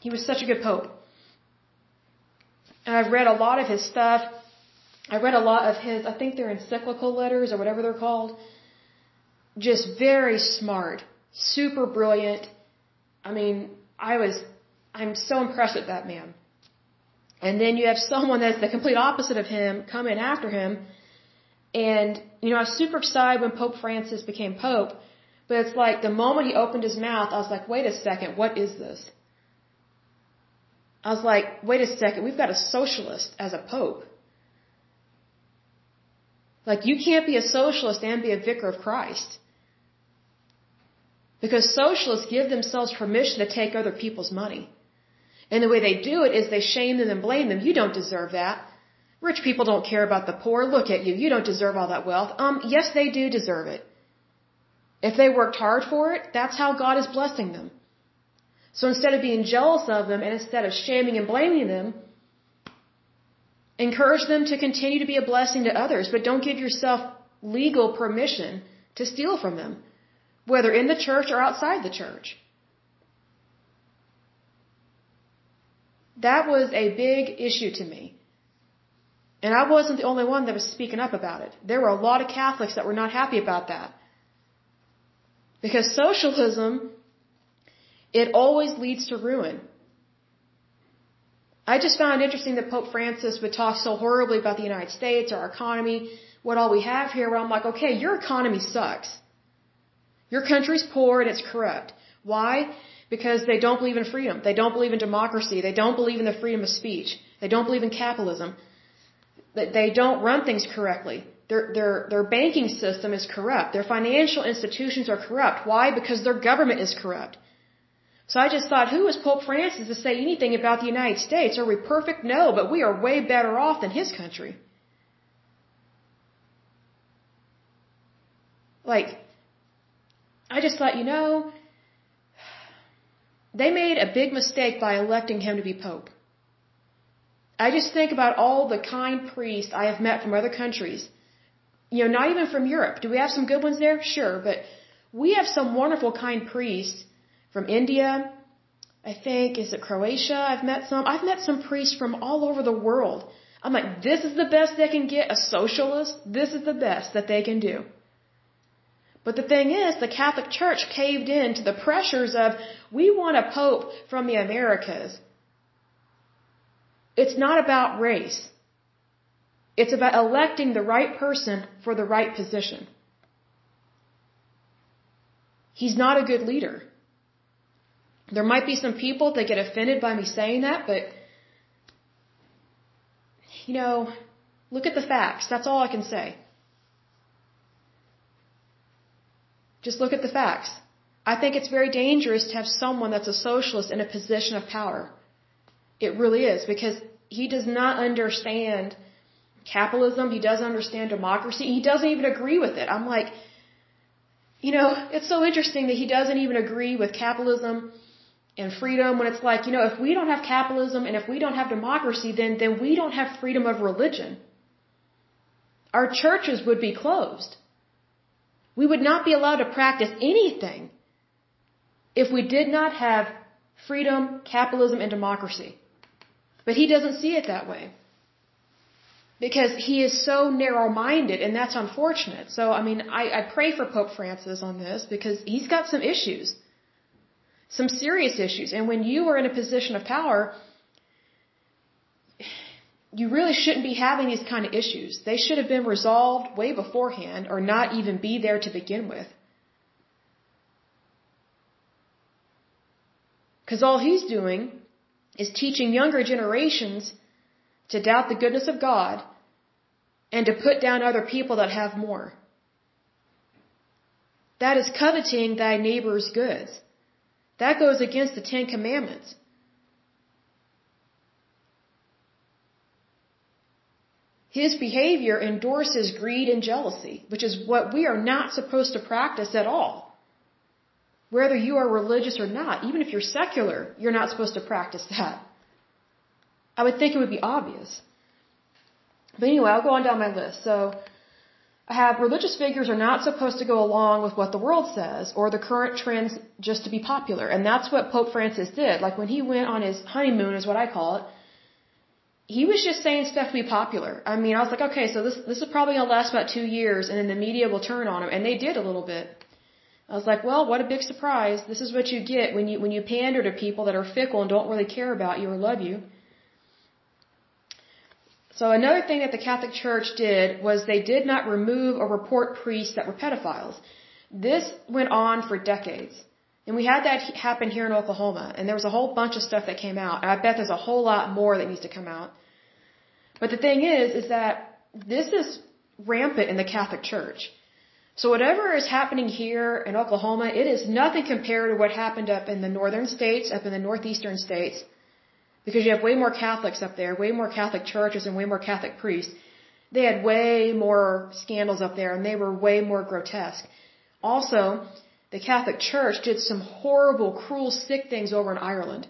He was such a good pope. And I've read a lot of his stuff. I read a lot of his, I think they're encyclical letters or whatever they're called. Just very smart, super brilliant. I mean, I'm so impressed with that man. And then you have someone that's the complete opposite of him come in after him. And, you know, I was super excited when Pope Francis became Pope, but it's like the moment he opened his mouth, I was like, wait a second, what is this? I was like, wait a second, we've got a socialist as a Pope. Like, you can't be a socialist and be a vicar of Christ. Because socialists give themselves permission to take other people's money. And the way they do it is they shame them and blame them. You don't deserve that. Rich people don't care about the poor. Look at you. You don't deserve all that wealth. Yes, they do deserve it. If they worked hard for it, that's how God is blessing them. So instead of being jealous of them and instead of shaming and blaming them, encourage them to continue to be a blessing to others, but don't give yourself legal permission to steal from them, whether in the church or outside the church. That was a big issue to me. And I wasn't the only one that was speaking up about it. There were a lot of Catholics that were not happy about that. Because socialism, it always leads to ruin. I just found it interesting that Pope Francis would talk so horribly about the United States, our economy, what all we have here, where I'm like, okay, your economy sucks. Your country's poor and it's corrupt. Why? Because they don't believe in freedom. They don't believe in democracy. They don't believe in the freedom of speech. They don't believe in capitalism. They don't run things correctly. Their banking system is corrupt. Their financial institutions are corrupt. Why? Because their government is corrupt. So I just thought, who is Pope Francis to say anything about the United States? Are we perfect? No, but we are way better off than his country. Like, I just thought, you know, they made a big mistake by electing him to be Pope. I just think about all the kind priests I have met from other countries. You know, not even from Europe. Do we have some good ones there? Sure, but we have some wonderful kind priests from India, I think, is it Croatia? I've met some priests from all over the world. I'm like, this is the best they can get, a socialist. This is the best that they can do. But the thing is, the Catholic Church caved in to the pressures of, we want a pope from the Americas. It's not about race. It's about electing the right person for the right position. He's not a good leader. There might be some people that get offended by me saying that, but, you know, look at the facts. That's all I can say. Just look at the facts. I think it's very dangerous to have someone that's a socialist in a position of power. It really is, because he does not understand capitalism. He doesn't understand democracy. He doesn't even agree with it. I'm like, you know, it's so interesting that he doesn't even agree with capitalism and freedom, when it's like, you know, if we don't have capitalism and if we don't have democracy, then we don't have freedom of religion. Our churches would be closed. We would not be allowed to practice anything if we did not have freedom, capitalism, and democracy. But he doesn't see it that way, because he is so narrow-minded, and that's unfortunate. So, I mean, I pray for Pope Francis on this, because he's got some issues, some serious issues. And when you are in a position of power, you really shouldn't be having these kind of issues. They should have been resolved way beforehand, or not even be there to begin with. Because all he's doing is teaching younger generations to doubt the goodness of God and to put down other people that have more. That is coveting thy neighbor's goods. That goes against the 10 Commandments. His behavior endorses greed and jealousy, which is what we are not supposed to practice at all. Whether you are religious or not, even if you're secular, you're not supposed to practice that. I would think it would be obvious. But anyway, I'll go on down my list. So I have religious figures are not supposed to go along with what the world says or the current trends just to be popular. And that's what Pope Francis did. Like when he went on his honeymoon, is what I call it. He was just saying stuff to be popular. I mean, I was like, okay, so this is probably going to last about 2 years, and then the media will turn on him. And they did a little bit. I was like, well, what a big surprise. This is what you get when you pander to people that are fickle and don't really care about you or love you. So another thing that the Catholic Church did was they did not remove or report priests that were pedophiles. This went on for decades. And we had that happen here in Oklahoma, and there was a whole bunch of stuff that came out. And I bet there's a whole lot more that needs to come out. But the thing is that this is rampant in the Catholic Church. So whatever is happening here in Oklahoma, it is nothing compared to what happened up in the northern states, up in the northeastern states, because you have way more Catholics up there, way more Catholic churches, and way more Catholic priests. They had way more scandals up there, and they were way more grotesque. Also, the Catholic Church did some horrible, cruel, sick things over in Ireland.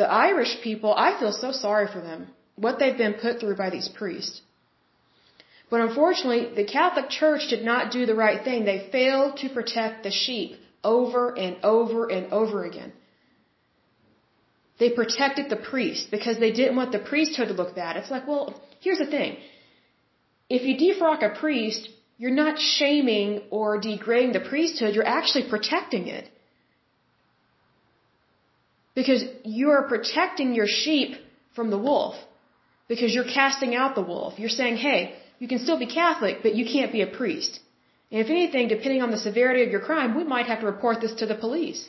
The Irish people, I feel so sorry for them, what they've been put through by these priests. But unfortunately, the Catholic Church did not do the right thing. They failed to protect the sheep over and over and over again. They protected the priests because they didn't want the priesthood to look bad. It's like, well, here's the thing. If you defrock a priest, you're not shaming or degrading the priesthood. You're actually protecting it. Because you're protecting your sheep from the wolf. Because you're casting out the wolf. You're saying, hey, you can still be Catholic, but you can't be a priest. And if anything, depending on the severity of your crime, we might have to report this to the police.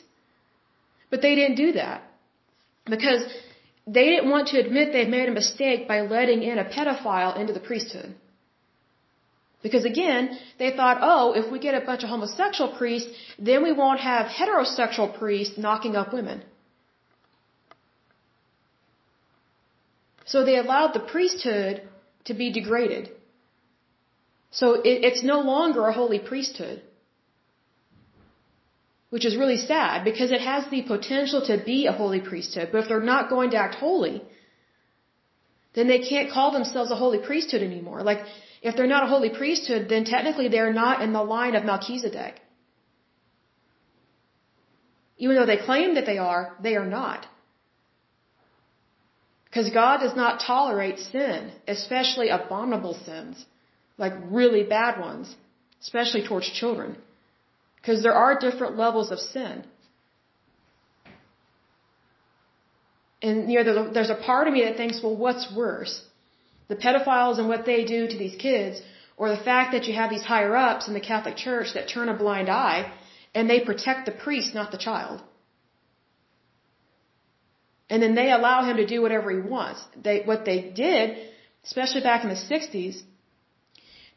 But they didn't do that. Because They didn't want to admit they'd made a mistake by letting in a pedophile into the priesthood. Because again, they thought, oh, if we get a bunch of homosexual priests, then we won't have heterosexual priests knocking up women. So they allowed the priesthood to be degraded. So it's no longer a holy priesthood. Which is really sad, because it has the potential to be a holy priesthood. But if they're not going to act holy, then they can't call themselves a holy priesthood anymore. Like, if they're not a holy priesthood, then technically they're not in the line of Melchizedek. Even though they claim that they are not. Because God does not tolerate sin, especially abominable sins, like really bad ones, especially towards children. Because there are different levels of sin. And, you know, there's a part of me that thinks, well, what's worse? The pedophiles and what they do to these kids, or the fact that you have these higher-ups in the Catholic Church that turn a blind eye, and they protect the priest, not the child. And then they allow him to do whatever he wants. What they did, especially back in the 60s,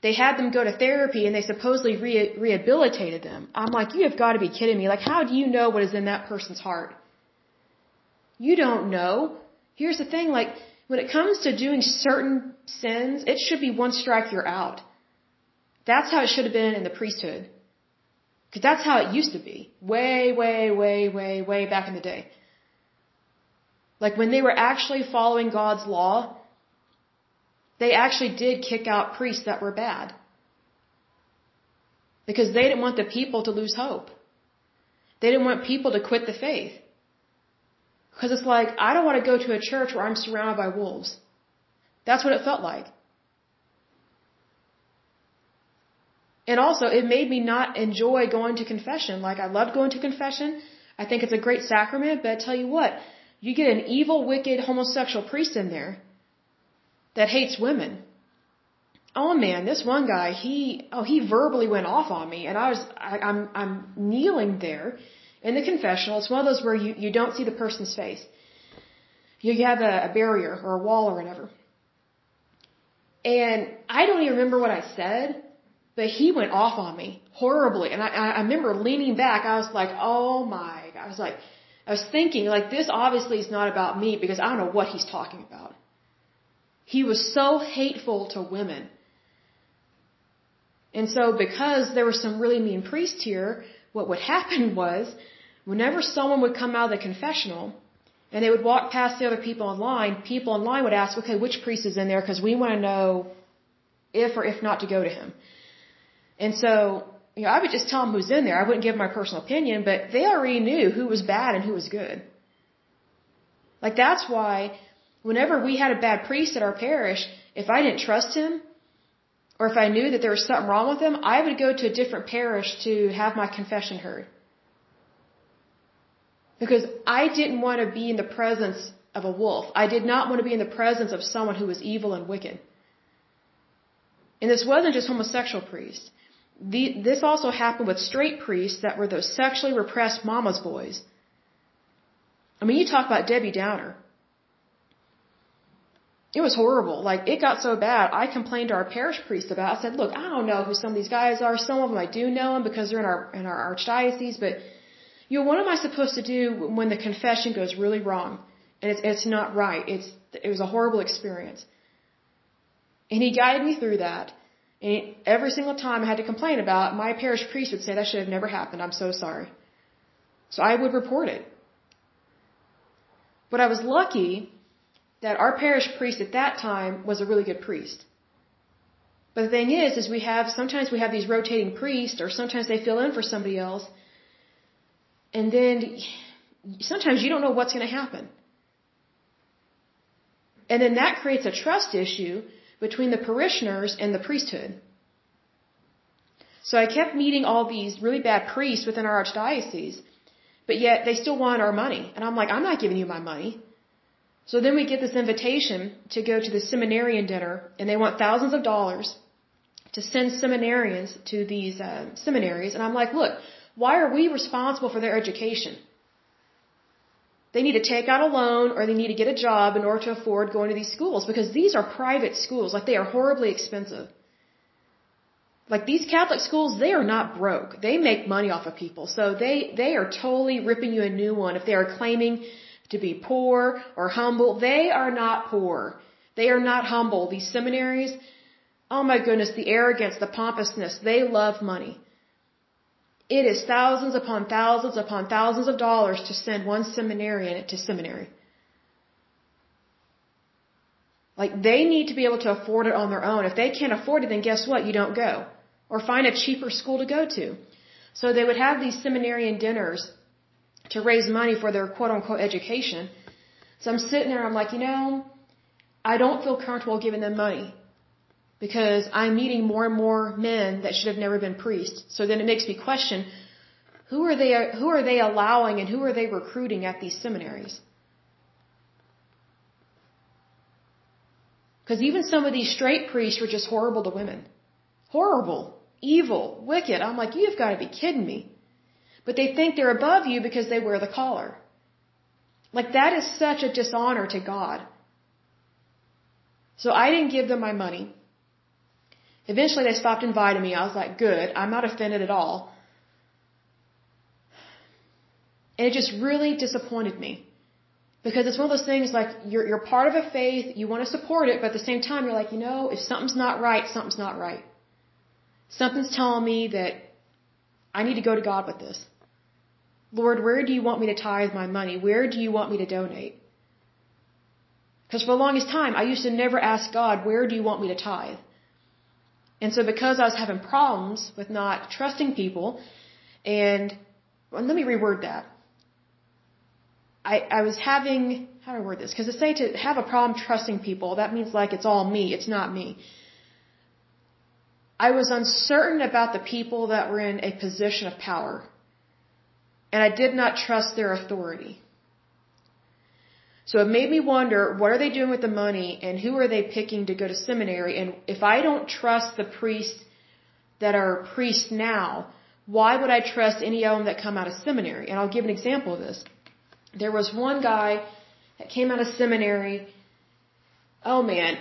they had them go to therapy, and they supposedly rehabilitated them. I'm like, you have got to be kidding me. Like, how do you know what is in that person's heart? You don't know. Here's the thing, like, when it comes to doing certain sins, it should be one strike, you're out. That's how it should have been in the priesthood. Because that's how it used to be. Way, way, way, way, way back in the day. Like, when they were actually following God's law, they actually did kick out priests that were bad. Because they didn't want the people to lose hope. They didn't want people to quit the faith. Because it's like, I don't want to go to a church where I'm surrounded by wolves. That's what it felt like. And also, it made me not enjoy going to confession. Like, I loved going to confession. I think it's a great sacrament, but I tell you what, you get an evil, wicked, homosexual priest in there that hates women. Oh man, this one guy, he verbally went off on me, and I'm kneeling there in the confessional. It's one of those where you don't see the person's face. You have a barrier or a wall or whatever. And I don't even remember what I said, but he went off on me horribly. And I remember leaning back. I was like, oh my God. I was thinking, like, this obviously is not about me, because I don't know what he's talking about. He was so hateful to women. And so because there were some really mean priests here, what would happen was, whenever someone would come out of the confessional and they would walk past the other people in line would ask, okay, which priest is in there? Because we want to know if or if not to go to him. And so, you know, I would just tell them who's in there. I wouldn't give my personal opinion, but they already knew who was bad and who was good. Like, that's why whenever we had a bad priest at our parish, if I didn't trust him, or if I knew that there was something wrong with him, I would go to a different parish to have my confession heard. Because I didn't want to be in the presence of a wolf. I did not want to be in the presence of someone who was evil and wicked. And this wasn't just homosexual priests. This also happened with straight priests that were those sexually repressed mama's boys. I mean, you talk about Debbie Downer. It was horrible. Like, it got so bad, I complained to our parish priest about it. I said, look, I don't know who some of these guys are. Some of them I do know them because they're in our archdiocese. But, you know, what am I supposed to do when the confession goes really wrong? And it's not right. It was a horrible experience. And he guided me through that. And every single time I had to complain about it, my parish priest would say, that should have never happened. I'm so sorry. So I would report it. But I was lucky that our parish priest at that time was a really good priest. But the thing is sometimes we have these rotating priests, or sometimes they fill in for somebody else, and then sometimes you don't know what's going to happen. And then that creates a trust issue between the parishioners and the priesthood. So I kept meeting all these really bad priests within our archdiocese, but yet they still wanted our money. And I'm like, I'm not giving you my money. So then we get this invitation to go to the seminarian dinner, and they want thousands of dollars to send seminarians to these seminaries. And I'm like, look, why are we responsible for their education? They need to take out a loan or they need to get a job in order to afford going to these schools, because these are private schools. Like, they are horribly expensive. Like, these Catholic schools, they are not broke. They make money off of people. So they are totally ripping you a new one if they are claiming to be poor or humble. They are not poor. They are not humble. These seminaries, oh my goodness, the arrogance, the pompousness, they love money. It is thousands upon thousands upon thousands of dollars to send one seminarian to seminary. Like, they need to be able to afford it on their own. If they can't afford it, then guess what? You don't go. Or find a cheaper school to go to. So they would have these seminarian dinners to raise money for their quote-unquote education. So I'm sitting there, I'm like, you know, I don't feel comfortable giving them money, because I'm meeting more and more men that should have never been priests. So then it makes me question, who are they allowing and who are they recruiting at these seminaries? Because even some of these straight priests were just horrible to women. Horrible, evil, wicked. I'm like, you've got to be kidding me. But they think they're above you because they wear the collar. Like, that is such a dishonor to God. So I didn't give them my money. Eventually they stopped inviting me. I was like, good, I'm not offended at all. And it just really disappointed me. Because it's one of those things, like, you're part of a faith, you want to support it, but at the same time you're like, you know, if something's not right, something's not right. Something's telling me that I need to go to God with this. Lord, where do you want me to tithe my money? Where do you want me to donate? Because for the longest time, I used to never ask God, where do you want me to tithe? And so because I was having problems with not trusting people, and well, let me reword that. I was having, how do I word this? Because to say to have a problem trusting people, that means like it's all me, it's not me. I was uncertain about the people that were in a position of power. And I did not trust their authority. So it made me wonder, what are they doing with the money and who are they picking to go to seminary? And if I don't trust the priests that are priests now, why would I trust any of them that come out of seminary? And I'll give an example of this. There was one guy that came out of seminary. Oh, man.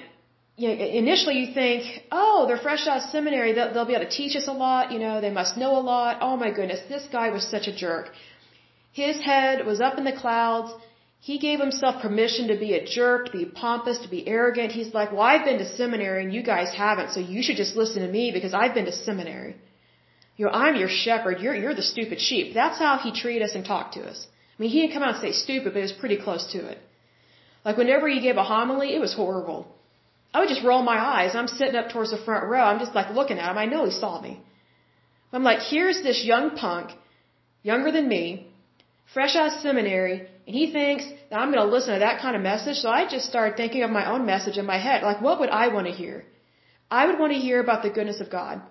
You know, initially you think, oh, they're fresh out of seminary. They'll be able to teach us a lot. You know, they must know a lot. Oh, my goodness. This guy was such a jerk. His head was up in the clouds. He gave himself permission to be a jerk, to be pompous, to be arrogant. He's like, well, I've been to seminary and you guys haven't, so you should just listen to me because I've been to seminary. You know, I'm your shepherd. You're the stupid sheep. That's how he treated us and talked to us. I mean, he didn't come out and say stupid, but it was pretty close to it. Like, whenever he gave a homily, it was horrible. I would just roll my eyes. I'm sitting up towards the front row. I'm just, like, looking at him. I know he saw me. I'm like, here's this young punk, younger than me, fresh out of seminary, and he thinks that I'm going to listen to that kind of message. So I just started thinking of my own message in my head. Like, what would I want to hear? I would want to hear about the goodness of God.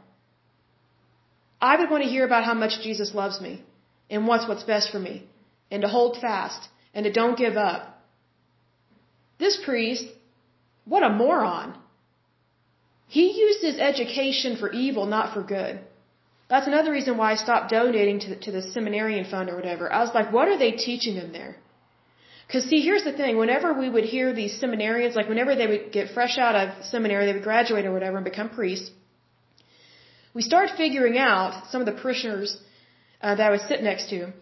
I would want to hear about how much Jesus loves me and wants what's best for me, and to hold fast, and to don't give up. This priest, what a moron. He used his education for evil, not for good. That's another reason why I stopped donating to the seminarian fund or whatever. I was like, what are they teaching them there? Because, see, here's the thing. Whenever we would hear these seminarians, like whenever they would get fresh out of seminary, they would graduate or whatever and become priests, we start figuring out, some of the parishioners that I would sit next to,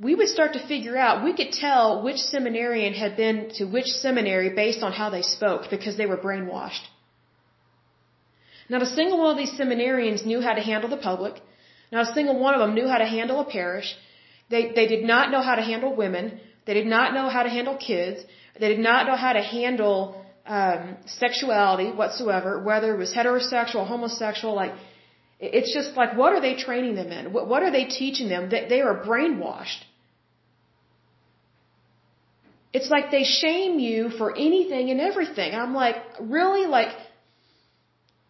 we would start to figure out, we could tell which seminarian had been to which seminary based on how they spoke, because they were brainwashed. Not a single one of these seminarians knew how to handle the public. Not a single one of them knew how to handle a parish. They did not know how to handle women. They did not know how to handle kids. They did not know how to handle sexuality whatsoever, whether it was heterosexual, homosexual, like... It's just like, what are they training them in? What are they teaching them? They are brainwashed. It's like they shame you for anything and everything. And I'm like, really? Like,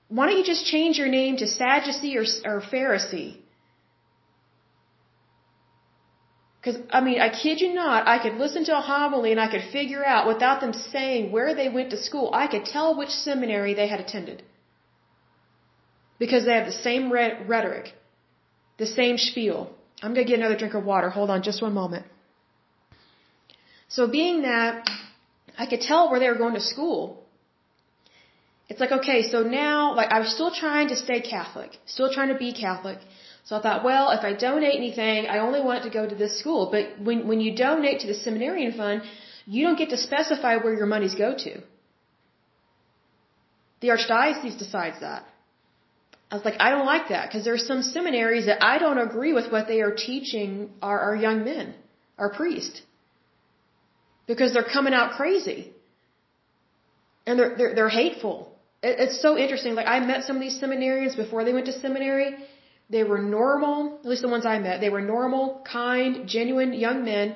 why don't you just change your name to Sadducee or Pharisee? Because, I mean, I kid you not, I could listen to a homily and I could figure out, without them saying where they went to school, I could tell which seminary they had attended. Because they have the same rhetoric, the same spiel. I'm going to get another drink of water. Hold on just one moment. So being that I could tell where they were going to school, it's like, okay, so now, like, I was still trying to stay Catholic, still trying to be Catholic. So I thought, well, if I donate anything, I only want it to go to this school. But when you donate to the seminarian fund, you don't get to specify where your monies go to. The archdiocese decides that. I was like, I don't like that, because there are some seminaries that I don't agree with what they are teaching our young men, our priests, because they're coming out crazy and they're hateful. It's so interesting. Like, I met some of these seminarians before they went to seminary. They were normal, at least the ones I met. They were normal, kind, genuine young men.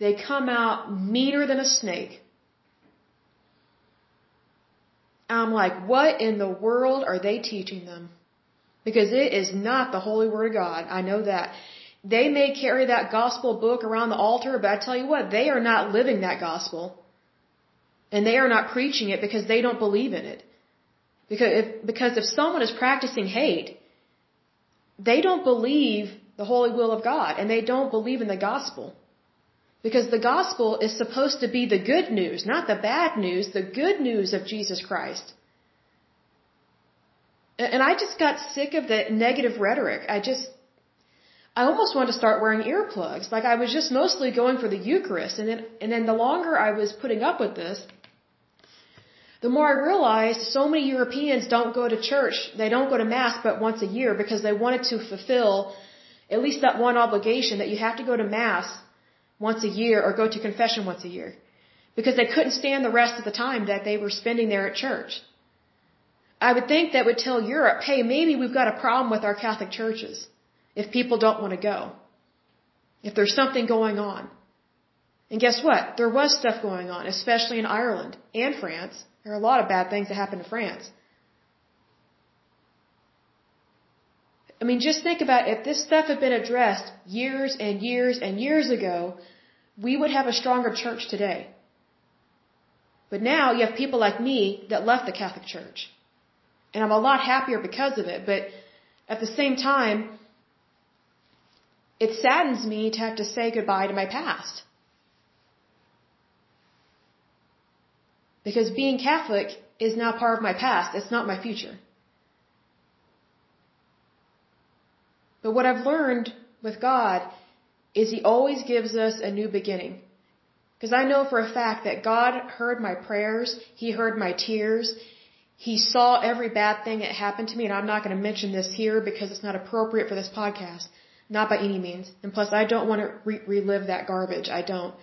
They come out meaner than a snake. I'm like, what in the world are they teaching them? Because it is not the Holy Word of God. I know that. They may carry that gospel book around the altar, but I tell you what, they are not living that gospel. And they are not preaching it because they don't believe in it. Because if someone is practicing hate, they don't believe the holy will of God, and they don't believe in the gospel. Because the gospel is supposed to be the good news, not the bad news, the good news of Jesus Christ. And I just got sick of the negative rhetoric. I almost wanted to start wearing earplugs. Like, I was just mostly going for the Eucharist, and then the longer I was putting up with this, the more I realized so many Europeans don't go to church, they don't go to Mass but once a year, because they wanted to fulfill at least that one obligation that you have to go to Mass once a year or go to confession once a year, because they couldn't stand the rest of the time that they were spending there at church. I would think that would tell Europe, hey, maybe we've got a problem with our Catholic churches if people don't want to go, if there's something going on. And guess what? There was stuff going on, especially in Ireland and France. There are a lot of bad things that happen in France. I mean, just think about if this stuff had been addressed years and years and years ago, we would have a stronger church today. But now you have people like me that left the Catholic Church. And I'm a lot happier because of it. But at the same time, it saddens me to have to say goodbye to my past. Because being Catholic is now part of my past. It's not my future. But what I've learned with God is He always gives us a new beginning. Because I know for a fact that God heard my prayers. He heard my tears. He saw every bad thing that happened to me. And I'm not going to mention this here because it's not appropriate for this podcast. Not by any means. And plus, I don't want to relive that garbage. I don't.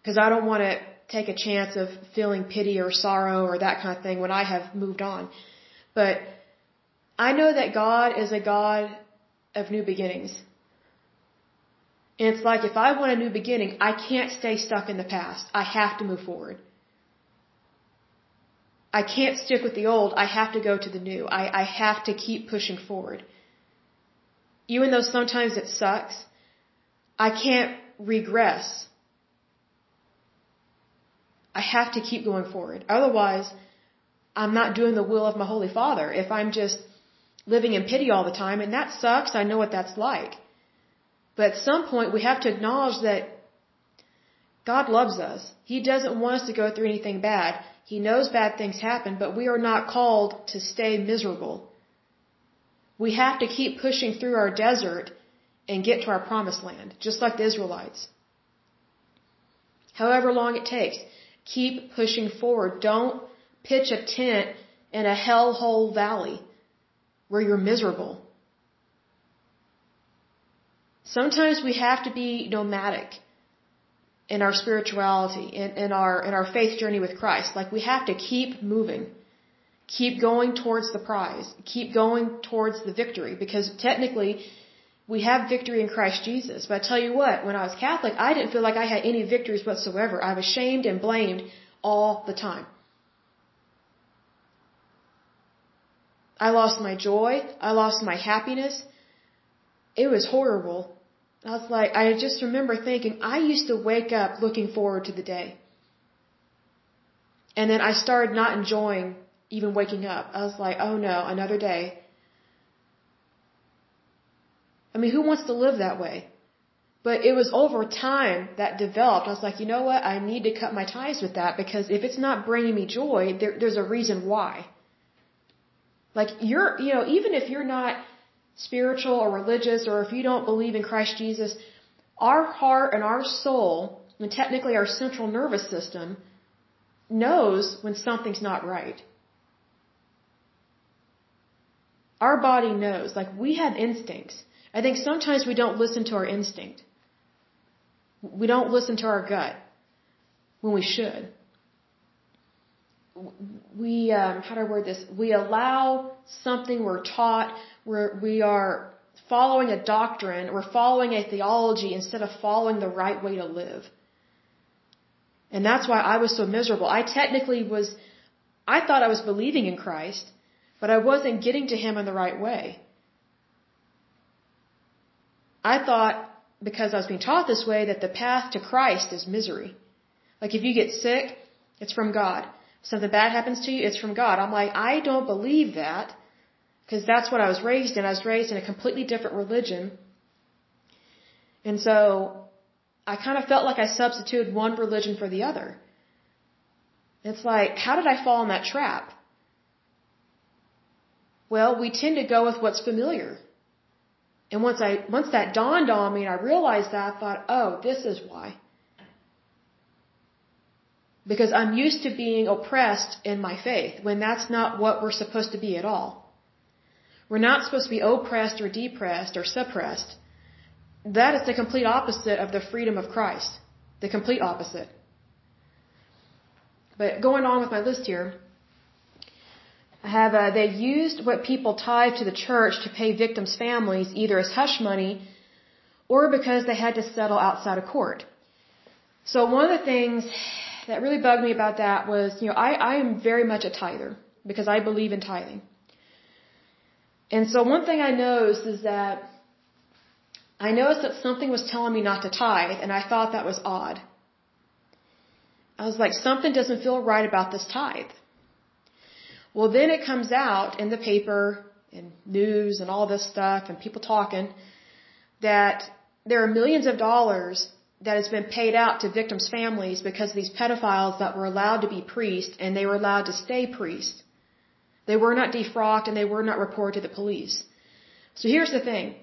Because I don't want to take a chance of feeling pity or sorrow or that kind of thing when I have moved on. But I know that God is a God of new beginnings. And it's like, if I want a new beginning, I can't stay stuck in the past. I have to move forward. I can't stick with the old. I have to go to the new. I have to keep pushing forward. Even though sometimes it sucks, I can't regress. I have to keep going forward. Otherwise, I'm not doing the will of my Holy Father if I'm just living in pity all the time. And that sucks. I know what that's like. But at some point, we have to acknowledge that God loves us. He doesn't want us to go through anything bad. He knows bad things happen, but we are not called to stay miserable. We have to keep pushing through our desert and get to our promised land, just like the Israelites. However long it takes. Keep pushing forward. Don't pitch a tent in a hellhole valley where you're miserable. Sometimes we have to be nomadic in our spirituality, in our faith journey with Christ. Like, we have to keep moving. Keep going towards the prize. Keep going towards the victory. Because technically, we have victory in Christ Jesus. But I tell you what, when I was Catholic, I didn't feel like I had any victories whatsoever. I was shamed and blamed all the time. I lost my joy. I lost my happiness. It was horrible. I was like, I just remember thinking, I used to wake up looking forward to the day. And then I started not enjoying even waking up. I was like, oh no, another day. I mean, who wants to live that way? But it was over time that developed. I was like, you know what? I need to cut my ties with that, because if it's not bringing me joy, there's a reason why. Like, even if you're not spiritual or religious, or if you don't believe in Christ Jesus, our heart and our soul, and technically our central nervous system, knows when something's not right. Our body knows. Like, we have instincts. I think sometimes we don't listen to our instinct. We don't listen to our gut when we should. We, how do I word this? We allow something we're taught, we are following a doctrine, we're following a theology instead of following the right way to live. And that's why I was so miserable. I thought I was believing in Christ, but I wasn't getting to Him in the right way. I thought, because I was being taught this way, that the path to Christ is misery. Like, if you get sick, it's from God. Something bad happens to you, it's from God. I'm like, I don't believe that, because that's what I was raised in. I was raised in a completely different religion. And so I kind of felt like I substituted one religion for the other. It's like, how did I fall in that trap? Well, we tend to go with what's familiar. And once that dawned on me and I realized that, I thought, oh, this is why. Because I'm used to being oppressed in my faith, when that's not what we're supposed to be at all. We're not supposed to be oppressed or depressed or suppressed. That is the complete opposite of the freedom of Christ. The complete opposite. But going on with my list here, I have, they used what people tied to the church to pay victims' families, either as hush money or because they had to settle outside of court. So one of the things that really bugged me about that was, I am very much a tither, because I believe in tithing. And so one thing I noticed is that something was telling me not to tithe, and I thought that was odd. I was like, something doesn't feel right about this tithe. Well, then it comes out in the paper and news and all this stuff and people talking that there are millions of dollars that has been paid out to victims' families because of these pedophiles that were allowed to be priests, and they were allowed to stay priests. They were not defrocked, and they were not reported to the police. So here's the thing.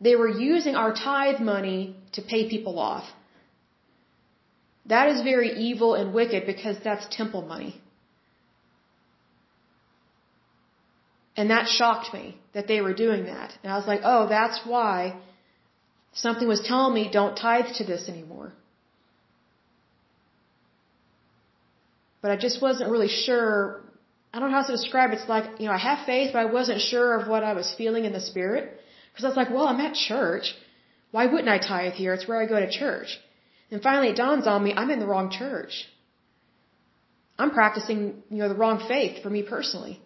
They were using our tithe money to pay people off. That is very evil and wicked, because that's temple money. And that shocked me, that they were doing that. And I was like, oh, that's why. Something was telling me, don't tithe to this anymore. But I just wasn't really sure. I don't know how to describe it. It's like, I have faith, but I wasn't sure of what I was feeling in the spirit. Because I was like, well, I'm at church. Why wouldn't I tithe here? It's where I go to church. And finally it dawns on me, I'm in the wrong church. I'm practicing, the wrong faith for me personally.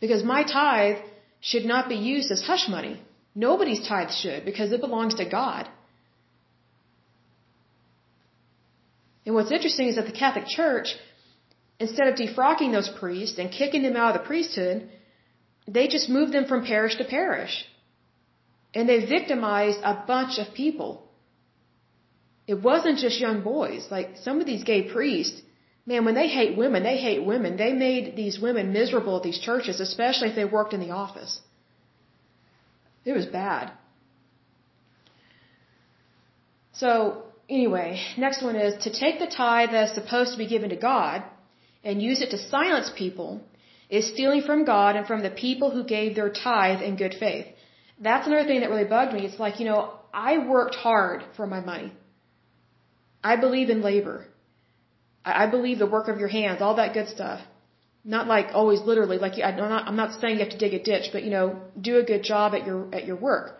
Because my tithe should not be used as hush money. Nobody's tithe should, because it belongs to God. And what's interesting is that the Catholic Church, instead of defrocking those priests and kicking them out of the priesthood, they just moved them from parish to parish. And they victimized a bunch of people. It wasn't just young boys. Like, some of these gay priests, man, when they hate women, they hate women. They made these women miserable at these churches, especially if they worked in the office. It was bad. So, anyway, next one is to take the tithe that is supposed to be given to God and use it to silence people is stealing from God and from the people who gave their tithe in good faith. That's another thing that really bugged me. It's like, I worked hard for my money. I believe in labor. I believe the work of your hands, all that good stuff. Not like always literally, like I'm not saying you have to dig a ditch, but do a good job at your work.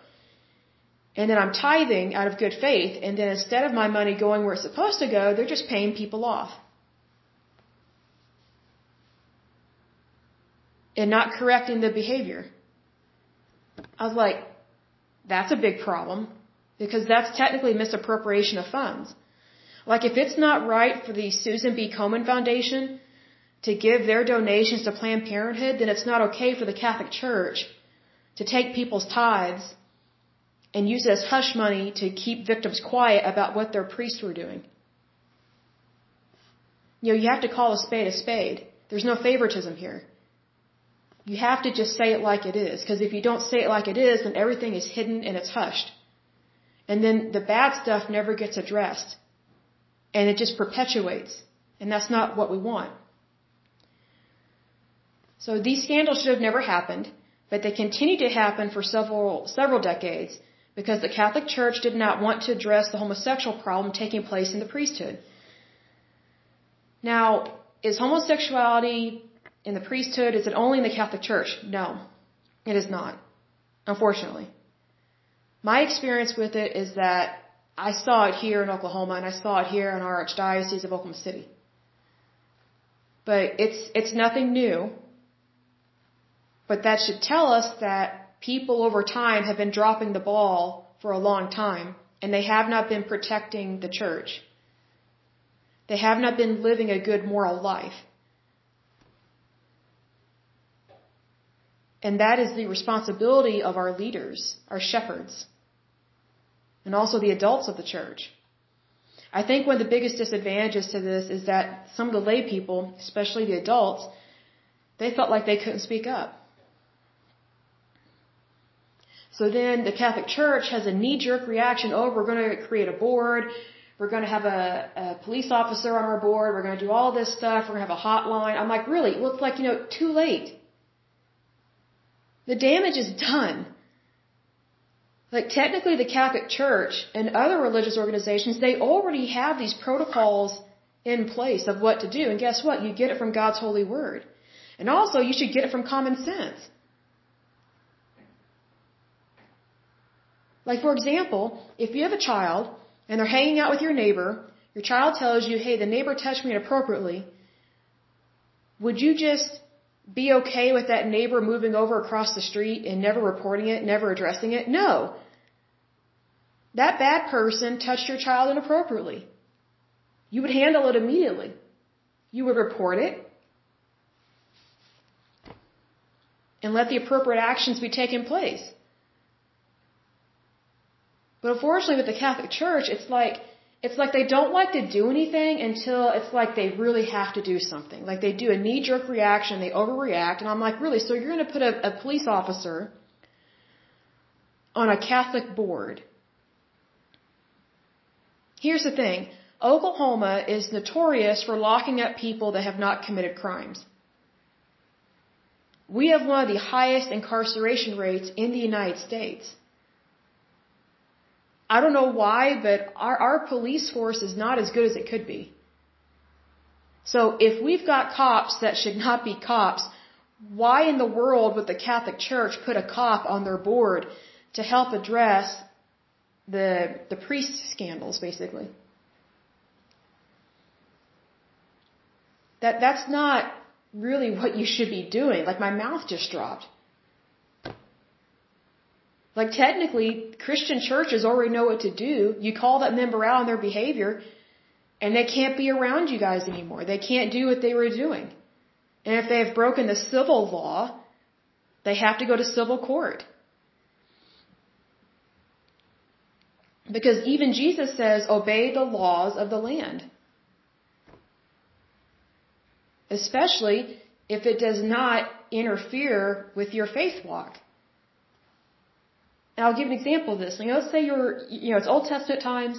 And then I'm tithing out of good faith, and then instead of my money going where it's supposed to go, they're just paying people off. And not correcting the behavior. I was like, that's a big problem, because that's technically misappropriation of funds. Like, if it's not right for the Susan B. Komen Foundation to give their donations to Planned Parenthood, then it's not okay for the Catholic Church to take people's tithes and use it as hush money to keep victims quiet about what their priests were doing. You know, you have to call a spade a spade. There's no favoritism here. You have to just say it like it is, because if you don't say it like it is, then everything is hidden and it's hushed. And then the bad stuff never gets addressed. And it just perpetuates. And that's not what we want. So these scandals should have never happened, but they continued to happen for several decades because the Catholic Church did not want to address the homosexual problem taking place in the priesthood. Now, is homosexuality in the priesthood, is it only in the Catholic Church? No, it is not, unfortunately. My experience with it is that I saw it here in Oklahoma and I saw it here in our Archdiocese of Oklahoma City. But it's nothing new. But that should tell us that people over time have been dropping the ball for a long time, and they have not been protecting the church. They have not been living a good moral life. And that is the responsibility of our leaders, our shepherds, and also the adults of the church. I think one of the biggest disadvantages to this is that some of the lay people, especially the adults, they felt like they couldn't speak up. So then the Catholic Church has a knee-jerk reaction, oh, we're going to create a board, we're going to have a police officer on our board, we're going to do all this stuff, we're going to have a hotline. I'm like, really? Well, it's like, you know, too late. The damage is done. Like, technically the Catholic Church and other religious organizations, they already have these protocols in place of what to do. And guess what? You get it from God's holy word. And also, you should get it from common sense. Like, for example, if you have a child and they're hanging out with your neighbor, your child tells you, hey, the neighbor touched me inappropriately, would you just be okay with that neighbor moving over across the street and never reporting it, never addressing it? No. That bad person touched your child inappropriately. You would handle it immediately. You would report it and let the appropriate actions be taken place. But unfortunately with the Catholic Church, it's like they don't like to do anything until it's like they really have to do something. Like they do a knee-jerk reaction, they overreact, and I'm like, really? So you're going to put a police officer on a Catholic board? Here's the thing. Oklahoma is notorious for locking up people that have not committed crimes. We have one of the highest incarceration rates in the United States. I don't know why, but our police force is not as good as it could be. So if we've got cops that should not be cops, why in the world would the Catholic Church put a cop on their board to help address the priest scandals, basically? That's not really what you should be doing. Like, my mouth just dropped. Like, technically, Christian churches already know what to do. You call that member out on their behavior, and they can't be around you guys anymore. They can't do what they were doing. And if they have broken the civil law, they have to go to civil court. Because even Jesus says, obey the laws of the land. Especially if it does not interfere with your faith walk. And I'll give an example of this. You know, let's say it's Old Testament times,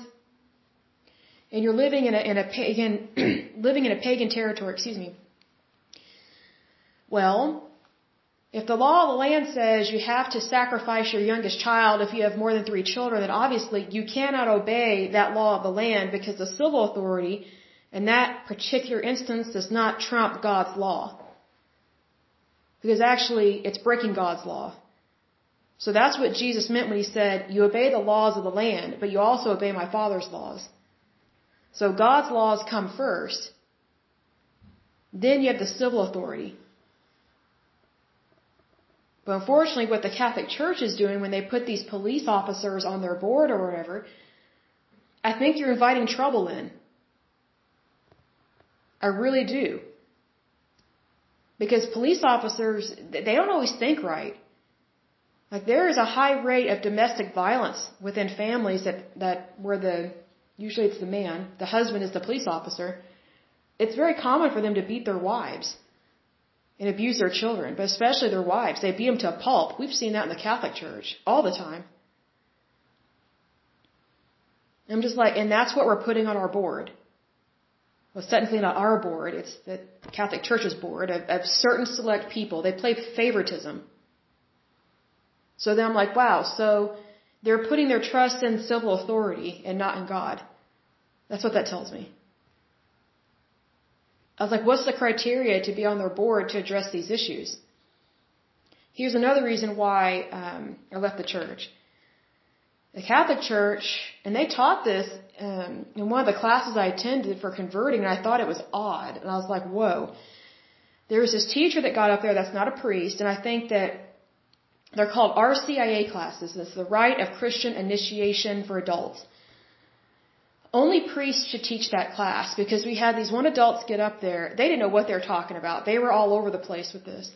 and you're living living in a pagan territory. Excuse me. Well, if the law of the land says you have to sacrifice your youngest child if you have more than 3 children, then obviously you cannot obey that law of the land because the civil authority, in that particular instance, does not trump God's law. Because actually, it's breaking God's law. So that's what Jesus meant when he said, you obey the laws of the land, but you also obey my Father's laws. So God's laws come first. Then you have the civil authority. But unfortunately, what the Catholic Church is doing when they put these police officers on their board or whatever, I think you're inviting trouble in. I really do. Because police officers, they don't always think right. Like, there is a high rate of domestic violence within families usually it's the man, the husband is the police officer. It's very common for them to beat their wives and abuse their children, but especially their wives. They beat them to a pulp. We've seen that in the Catholic Church all the time. I'm just like, and that's what we're putting on our board. Well, it's technically not our board. It's the Catholic Church's board of certain select people. They play favoritism. So then I'm like, wow, so they're putting their trust in civil authority and not in God. That's what that tells me. I was like, what's the criteria to be on their board to address these issues? Here's another reason why I left the church. The Catholic Church, and they taught this in one of the classes I attended for converting, and I thought it was odd. And I was like, whoa. There was this teacher that got up there that's not a priest, and I think that they're called RCIA classes. It's the Rite of Christian Initiation for Adults. Only priests should teach that class, because we had these one adults get up there. They didn't know what they were talking about. They were all over the place with this.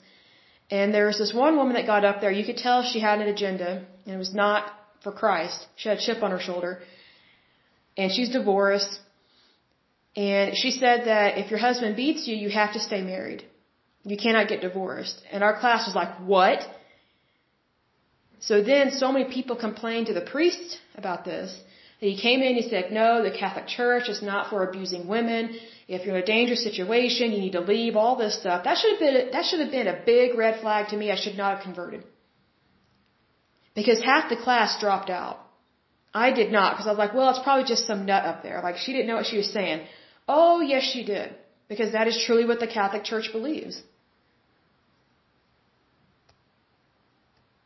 And there was this one woman that got up there. You could tell she had an agenda, and it was not for Christ. She had a chip on her shoulder. And she's divorced. And she said that if your husband beats you, you have to stay married. You cannot get divorced. And our class was like, what? So then so many people complained to the priest about this. And he came in and he said, no, the Catholic Church is not for abusing women. If you're in a dangerous situation, you need to leave, all this stuff. That should have been a big red flag to me. I should not have converted. Because half the class dropped out. I did not, because I was like, well, it's probably just some nut up there. Like, she didn't know what she was saying. Oh, yes, she did. Because that is truly what the Catholic Church believes.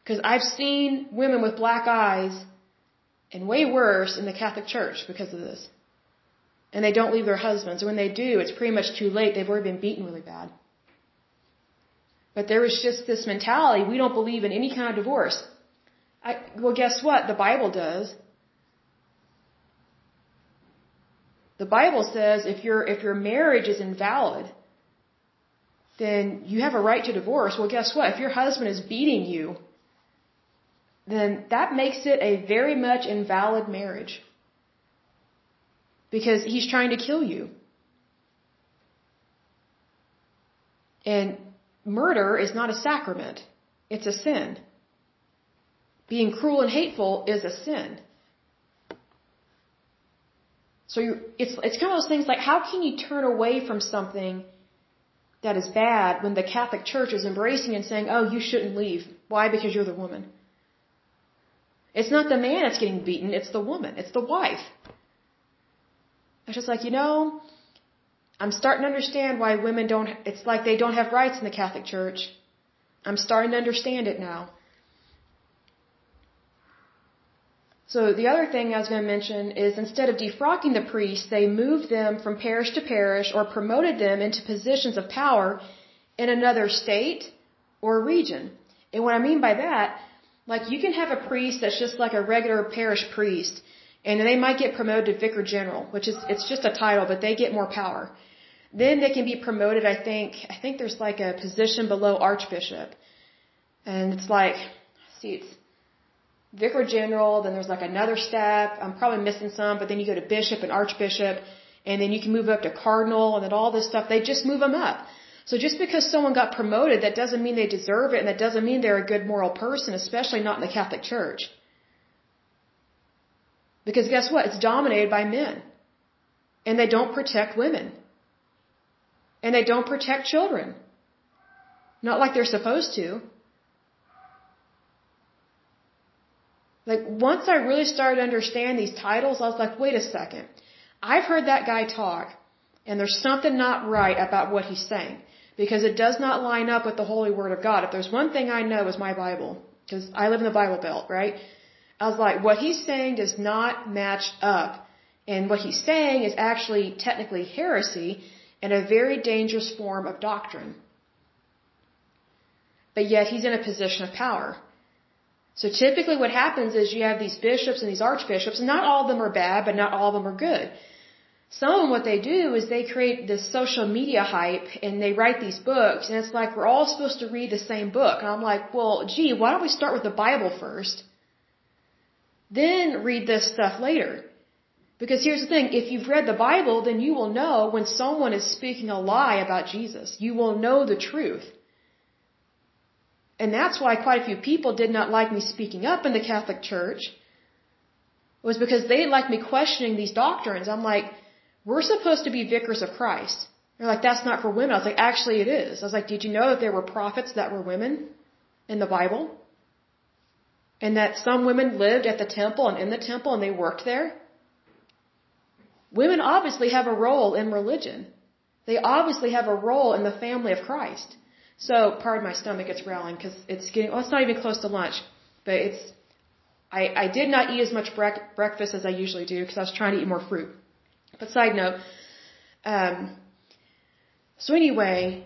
Because I've seen women with black eyes, and way worse, in the Catholic Church because of this. And they don't leave their husbands. And when they do, it's pretty much too late. They've already been beaten really bad. But there was just this mentality, we don't believe in any kind of divorce. Well, guess what? The Bible does. The Bible says if your marriage is invalid, then you have a right to divorce. Well, guess what? If your husband is beating you, then that makes it a very much invalid marriage. Because he's trying to kill you. And murder is not a sacrament. It's a sin. Being cruel and hateful is a sin. So it's kind of those things like, how can you turn away from something that is bad when the Catholic Church is embracing and saying, oh, you shouldn't leave. Why? Because you're the woman. It's not the man that's getting beaten. It's the woman. It's the wife. It's just like, I'm starting to understand why women it's like they don't have rights in the Catholic Church. I'm starting to understand it now. So the other thing I was going to mention is, instead of defrocking the priests, they moved them from parish to parish or promoted them into positions of power in another state or region. And what I mean by that, like, you can have a priest that's just like a regular parish priest, and they might get promoted to vicar general, which is, it's just a title, but they get more power. Then they can be promoted, I think there's like a position below archbishop. And it's like, it's vicar general, then there's like another step. I'm probably missing some, but then you go to bishop and archbishop, and then you can move up to cardinal, and then all this stuff. They just move them up. So just because someone got promoted, that doesn't mean they deserve it, and that doesn't mean they're a good moral person, especially not in the Catholic Church. Because guess what? It's dominated by men. And they don't protect women. And they don't protect children. Not like they're supposed to. Like, once I really started to understand these titles, I was like, wait a second. I've heard that guy talk, and there's something not right about what he's saying, because it does not line up with the Holy Word of God. If there's one thing I know, is my Bible, because I live in the Bible Belt, right? I was like, what he's saying does not match up. And what he's saying is actually technically heresy and a very dangerous form of doctrine. But yet he's in a position of power. So typically what happens is you have these bishops and these archbishops, and not all of them are bad, but not all of them are good. Some of them, what they do is they create this social media hype and they write these books, and it's like we're all supposed to read the same book. And I'm like, well, gee, why don't we start with the Bible first, then read this stuff later? Because here's the thing, if you've read the Bible, then you will know when someone is speaking a lie about Jesus. You will know the truth. And that's why quite a few people did not like me speaking up in the Catholic Church, was because they didn't like me questioning these doctrines. I'm like, we're supposed to be vicars of Christ. They're like, that's not for women. I was like, actually it is. I was like, did you know that there were prophets that were women in the Bible? And that some women lived at the temple and in the temple and they worked there? Women obviously have a role in religion. They obviously have a role in the family of Christ. So, pardon my stomach, it's growling because it's getting, well, it's not even close to lunch. But it's, I did not eat as much breakfast as I usually do because I was trying to eat more fruit. But side note, so anyway,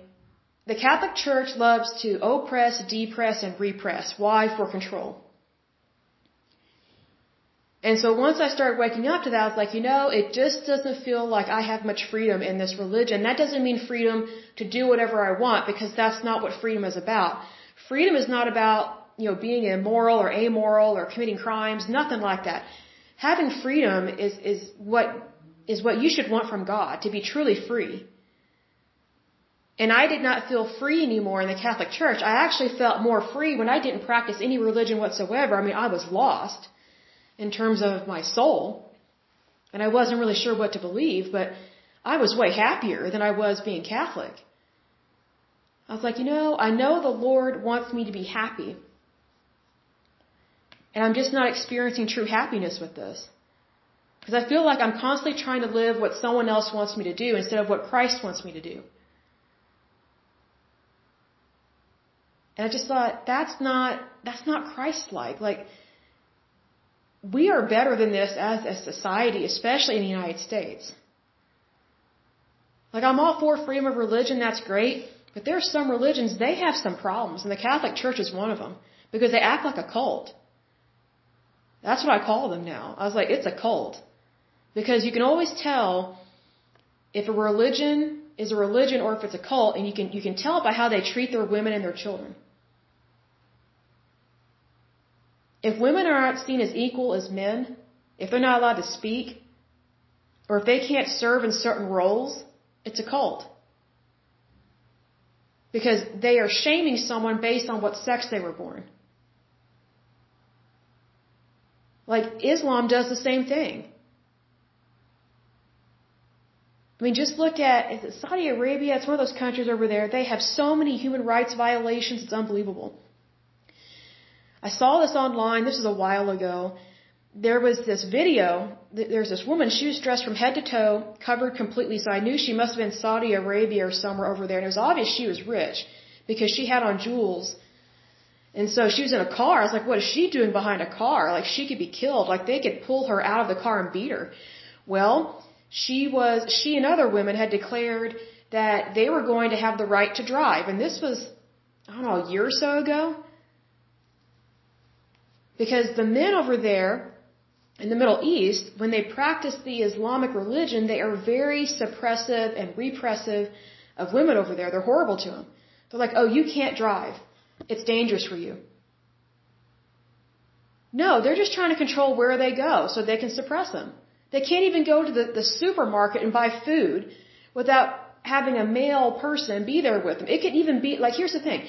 the Catholic Church loves to oppress, depress, and repress. Why? For control. And so once I started waking up to that, I was like, you know, it just doesn't feel like I have much freedom in this religion. That doesn't mean freedom to do whatever I want, because that's not what freedom is about. Freedom is not about, you know, being immoral or amoral or committing crimes, nothing like that. Having freedom is what you should want from God, to be truly free. And I did not feel free anymore in the Catholic Church. I actually felt more free when I didn't practice any religion whatsoever. I mean, I was lost in terms of my soul, and I wasn't really sure what to believe, but I was way happier than I was being Catholic. I was like, you know, I know the Lord wants me to be happy, and I'm just not experiencing true happiness with this, because I feel like I'm constantly trying to live what someone else wants me to do instead of what Christ wants me to do. And I just thought, that's not Christ-like. Like, we are better than this as a society, especially in the United States. Like, I'm all for freedom of religion, that's great, but there are some religions, they have some problems, and the Catholic Church is one of them, because they act like a cult. That's what I call them now. I was like, it's a cult. Because you can always tell if a religion is a religion or if it's a cult, and you can tell by how they treat their women and their children. If women aren't seen as equal as men, if they're not allowed to speak, or if they can't serve in certain roles, it's a cult. Because they are shaming someone based on what sex they were born. Like, Islam does the same thing. I mean, just look at, is it Saudi Arabia? It's one of those countries over there. They have so many human rights violations, it's unbelievable. I saw this online, this is a while ago. There was this video, there's this woman, she was dressed from head to toe, covered completely, so I knew she must have been Saudi Arabia or somewhere over there, and it was obvious she was rich, because she had on jewels, and so she was in a car. I was like, what is she doing behind a car? Like, she could be killed, like, they could pull her out of the car and beat her. Well, she and other women had declared that they were going to have the right to drive, and this was, I don't know, a year or so ago. Because the men over there in the Middle East, when they practice the Islamic religion, they are very suppressive and repressive of women over there. They're horrible to them. They're like, oh, you can't drive. It's dangerous for you. No, they're just trying to control where they go so they can suppress them. They can't even go to the supermarket and buy food without having a male person be there with them. It could even be, like, here's the thing.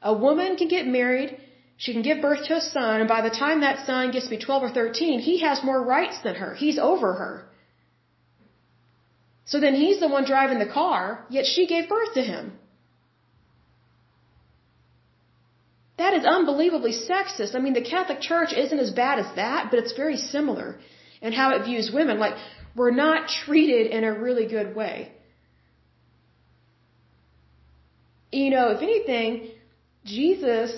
A woman can get married. She can give birth to a son, and by the time that son gets to be 12 or 13, he has more rights than her. He's over her. So then he's the one driving the car, yet she gave birth to him. That is unbelievably sexist. I mean, the Catholic Church isn't as bad as that, but it's very similar in how it views women. Like, we're not treated in a really good way. You know, if anything, Jesus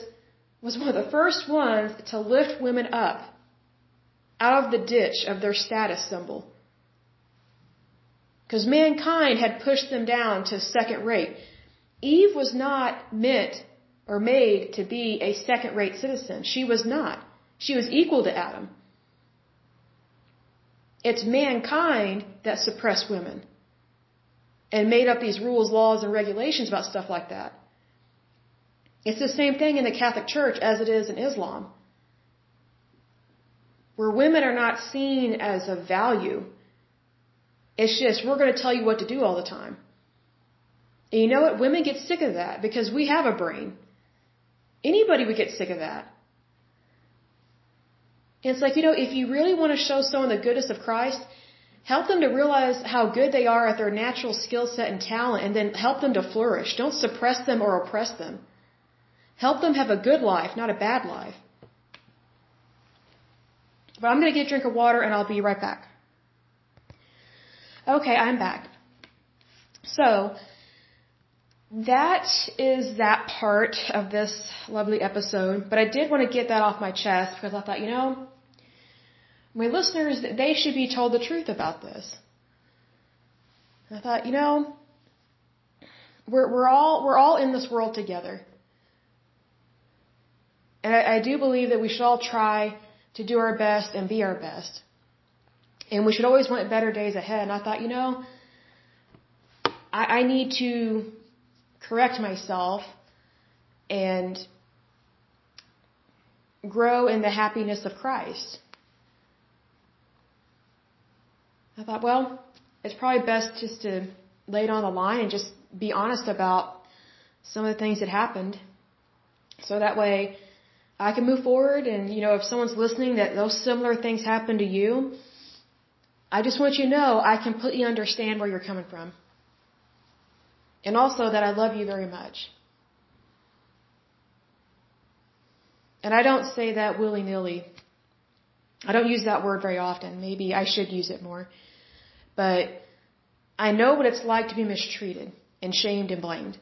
was one of the first ones to lift women up out of the ditch of their status symbol. Because mankind had pushed them down to second rate. Eve was not meant or made to be a second rate citizen. She was not. She was equal to Adam. It's mankind that suppressed women and made up these rules, laws, and regulations about stuff like that. It's the same thing in the Catholic Church as it is in Islam, where women are not seen as a value. It's just, we're going to tell you what to do all the time. And you know what? Women get sick of that because we have a brain. Anybody would get sick of that. And it's like, you know, if you really want to show someone the goodness of Christ, help them to realize how good they are at their natural skill set and talent, and then help them to flourish. Don't suppress them or oppress them. Help them have a good life, not a bad life. But I'm going to get a drink of water and I'll be right back. Okay, I'm back. So, that is that part of this lovely episode, but I did want to get that off my chest because I thought, you know, my listeners, they should be told the truth about this. And I thought, you know, we're all in this world together, and I do believe that we should all try to do our best and be our best, and we should always want better days ahead. And I thought, you know, I need to correct myself and grow in the happiness of Christ. I thought, well, it's probably best just to lay it on the line and just be honest about some of the things that happened. So that way I can move forward, and, you know, if someone's listening that those similar things happen to you, I just want you to know I completely understand where you're coming from. And also that I love you very much. And I don't say that willy-nilly. I don't use that word very often. Maybe I should use it more. But I know what it's like to be mistreated and shamed and blamed.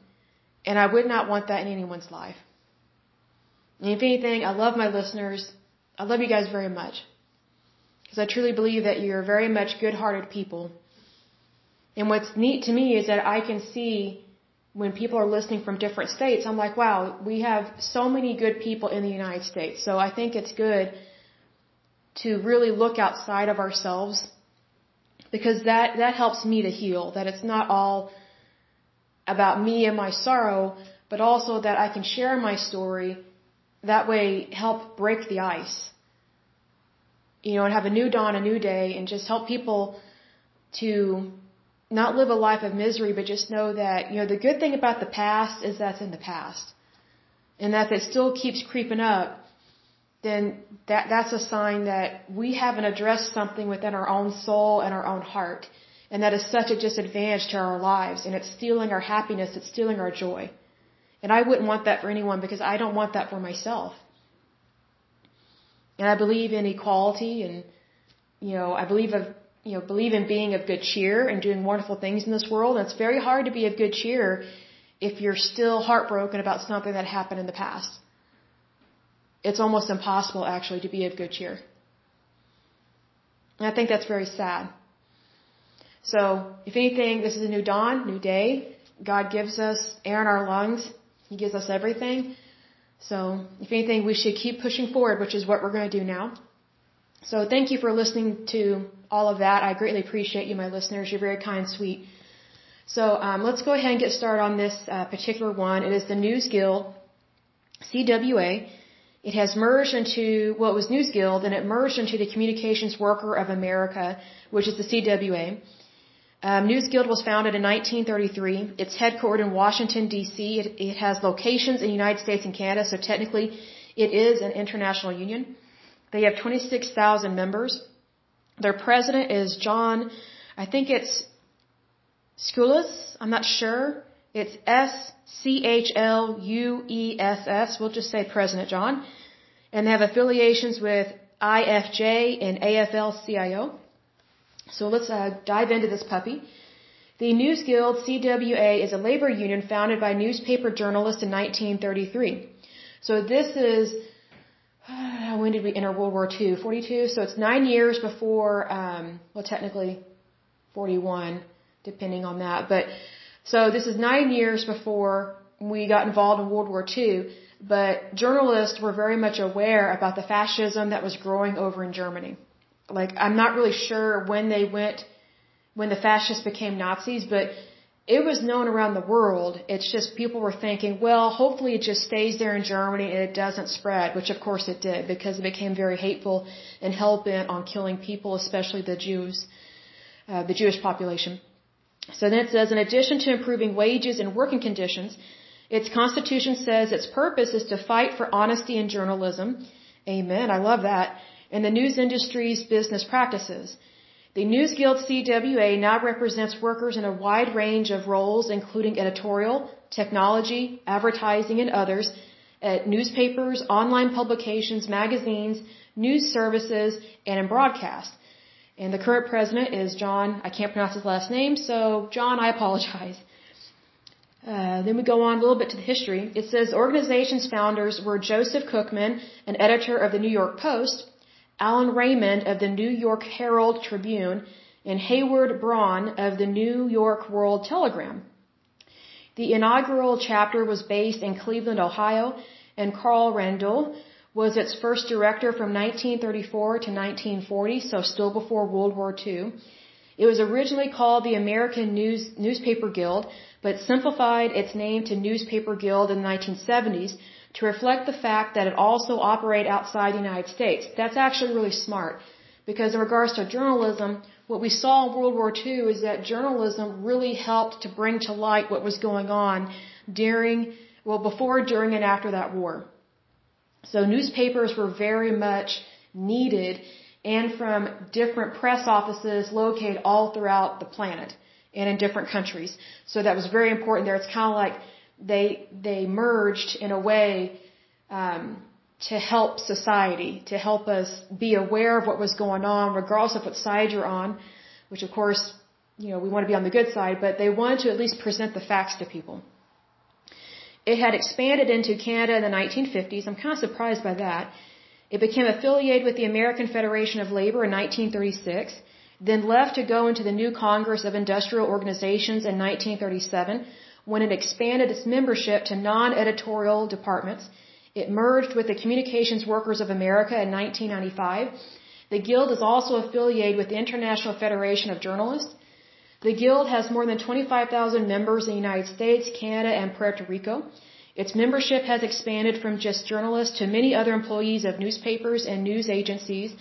And I would not want that in anyone's life. And if anything, I love my listeners. I love you guys very much. Because I truly believe that you're very much good-hearted people. And what's neat to me is that I can see when people are listening from different states, I'm like, wow, we have so many good people in the United States. So I think it's good to really look outside of ourselves, because that helps me to heal, that it's not all about me and my sorrow, but also that I can share my story, that way help break the ice, you know, and have a new dawn, a new day, and just help people to not live a life of misery, but just know that, you know, the good thing about the past is that's in the past. And that if it still keeps creeping up, then that's a sign that we haven't addressed something within our own soul and our own heart. And that is such a disadvantage to our lives. And it's stealing our happiness. It's stealing our joy. And I wouldn't want that for anyone, because I don't want that for myself. And I believe in equality, and, you know, I believe of, you know, believe in being of good cheer and doing wonderful things in this world. And it's very hard to be of good cheer if you're still heartbroken about something that happened in the past. It's almost impossible, actually, to be of good cheer. And I think that's very sad. So, if anything, this is a new dawn, new day. God gives us air in our lungs. He gives us everything. So, if anything, we should keep pushing forward, which is what we're going to do now. So, thank you for listening to all of that. I greatly appreciate you, my listeners. You're very kind and sweet. So let's go ahead and get started on this particular one. It is the NewsGuild-CWA. It has merged into, well, it was NewsGuild, and it merged into the Communications Worker of America, which is the CWA. NewsGuild was founded in 1933. It's headquartered in Washington, D.C. It has locations in the United States and Canada, so technically it is an international union. They have 26,000 members. Their president is John, I think it's Schluess, I'm not sure. It's S-C-H-L-U-E-S-S. We'll just say President John. And they have affiliations with IFJ and AFL-CIO. So let's dive into this puppy. The NewsGuild CWA is a labor union founded by newspaper journalists in 1933. So this is... when did we enter World War II? 42. So it's 9 years before, well, technically 41, depending on that. But so this is 9 years before we got involved in World War II. But journalists were very much aware about the fascism that was growing over in Germany. Like, I'm not really sure when the fascists became Nazis, but it was known around the world. It's just people were thinking, well, hopefully it just stays there in Germany and it doesn't spread, which of course it did, because it became very hateful and hell-bent on killing people, especially the Jews, the Jewish population. So then it says, in addition to improving wages and working conditions, its constitution says its purpose is to fight for honesty in journalism. Amen. I love that. And the news industry's business practices. The NewsGuild-CWA now represents workers in a wide range of roles, including editorial, technology, advertising, and others, at newspapers, online publications, magazines, news services, and in broadcast. And the current president is John, I can't pronounce his last name, so John, I apologize. Then we go on a little bit to the history. It says the organization's founders were Joseph Cookman, an editor of the New York Post, Alan Raymond of the New York Herald Tribune, and Heywood Broun of the New York World Telegram. The inaugural chapter was based in Cleveland, Ohio, and Carl Randall was its first director from 1934 to 1940, so still before World War II. It was originally called the American Newspaper Guild, but simplified its name to Newspaper Guild in the 1970s to reflect the fact that it also operated outside the United States. That's actually really smart, because in regards to journalism, what we saw in World War II is that journalism really helped to bring to light what was going on before, during, and after that war. So newspapers were very much needed, and from different press offices located all throughout the planet and in different countries. So that was very important there. It's kind of like they merged in a way to help society, to help us be aware of what was going on, regardless of what side you're on, which of course, we want to be on the good side, but they wanted to at least present the facts to people. It had expanded into Canada in the 1950s. I'm kind of surprised by that. It became affiliated with the American Federation of Labor in 1936, then left to go into the new Congress of Industrial Organizations in 1937, when it expanded its membership to non-editorial departments. It merged with the Communications Workers of America in 1995. The Guild is also affiliated with the International Federation of Journalists. The Guild has more than 25,000 members in the United States, Canada, and Puerto Rico. Its membership has expanded from just journalists to many other employees of newspapers and news agencies,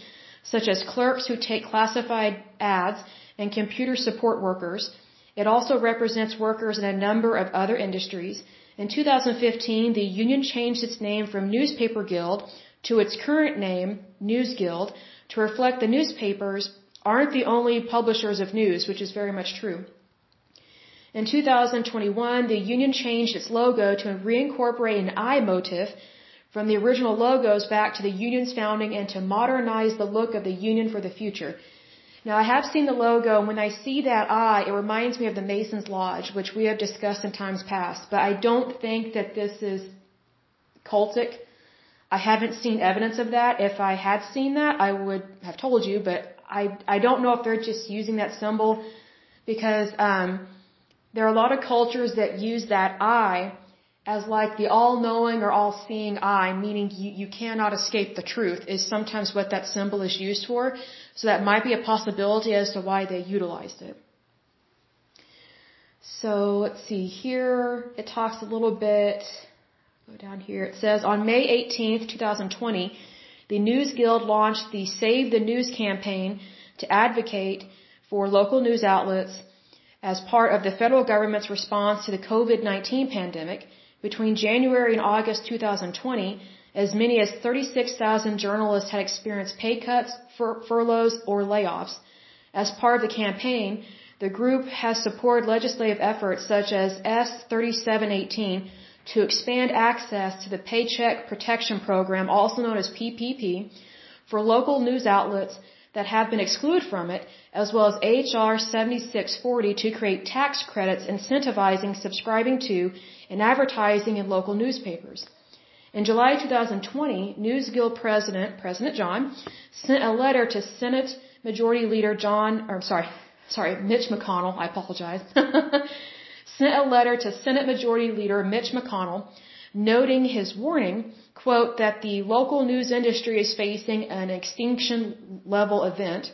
such as clerks who take classified ads and computer support workers. It also represents workers in a number of other industries. In 2015, the union changed its name from Newspaper Guild to its current name, News Guild, to reflect the newspapers aren't the only publishers of news, which is very much true. In 2021, the union changed its logo to reincorporate an eye motif from the original logos back to the union's founding and to modernize the look of the union for the future. Now, I have seen the logo, and when I see that eye, it reminds me of the Mason's Lodge, which we have discussed in times past, but I don't think that this is cultic. I haven't seen evidence of that. If I had seen that, I would have told you, but I don't know if they're just using that symbol because there are a lot of cultures that use that eye as like the all-knowing or all-seeing eye, meaning you cannot escape the truth, is sometimes what that symbol is used for. So that might be a possibility as to why they utilized it. So let's see here. It talks a little bit. Go down here. It says, on May 18th, 2020, the News Guild launched the Save the News campaign to advocate for local news outlets as part of the federal government's response to the COVID-19 pandemic. Between January and August 2020, as many as 36,000 journalists had experienced pay cuts, furloughs, or layoffs. As part of the campaign, the group has supported legislative efforts such as S-3718 to expand access to the Paycheck Protection Program, also known as PPP, for local news outlets that have been excluded from it, as well as HR 7640 to create tax credits incentivizing subscribing to and advertising in local newspapers. In July 2020, News Guild President John, sent a letter to Senate Majority Leader Mitch McConnell, I apologize, sent a letter to Senate Majority Leader Mitch McConnell noting his warning, quote, that the local news industry is facing an extinction-level event.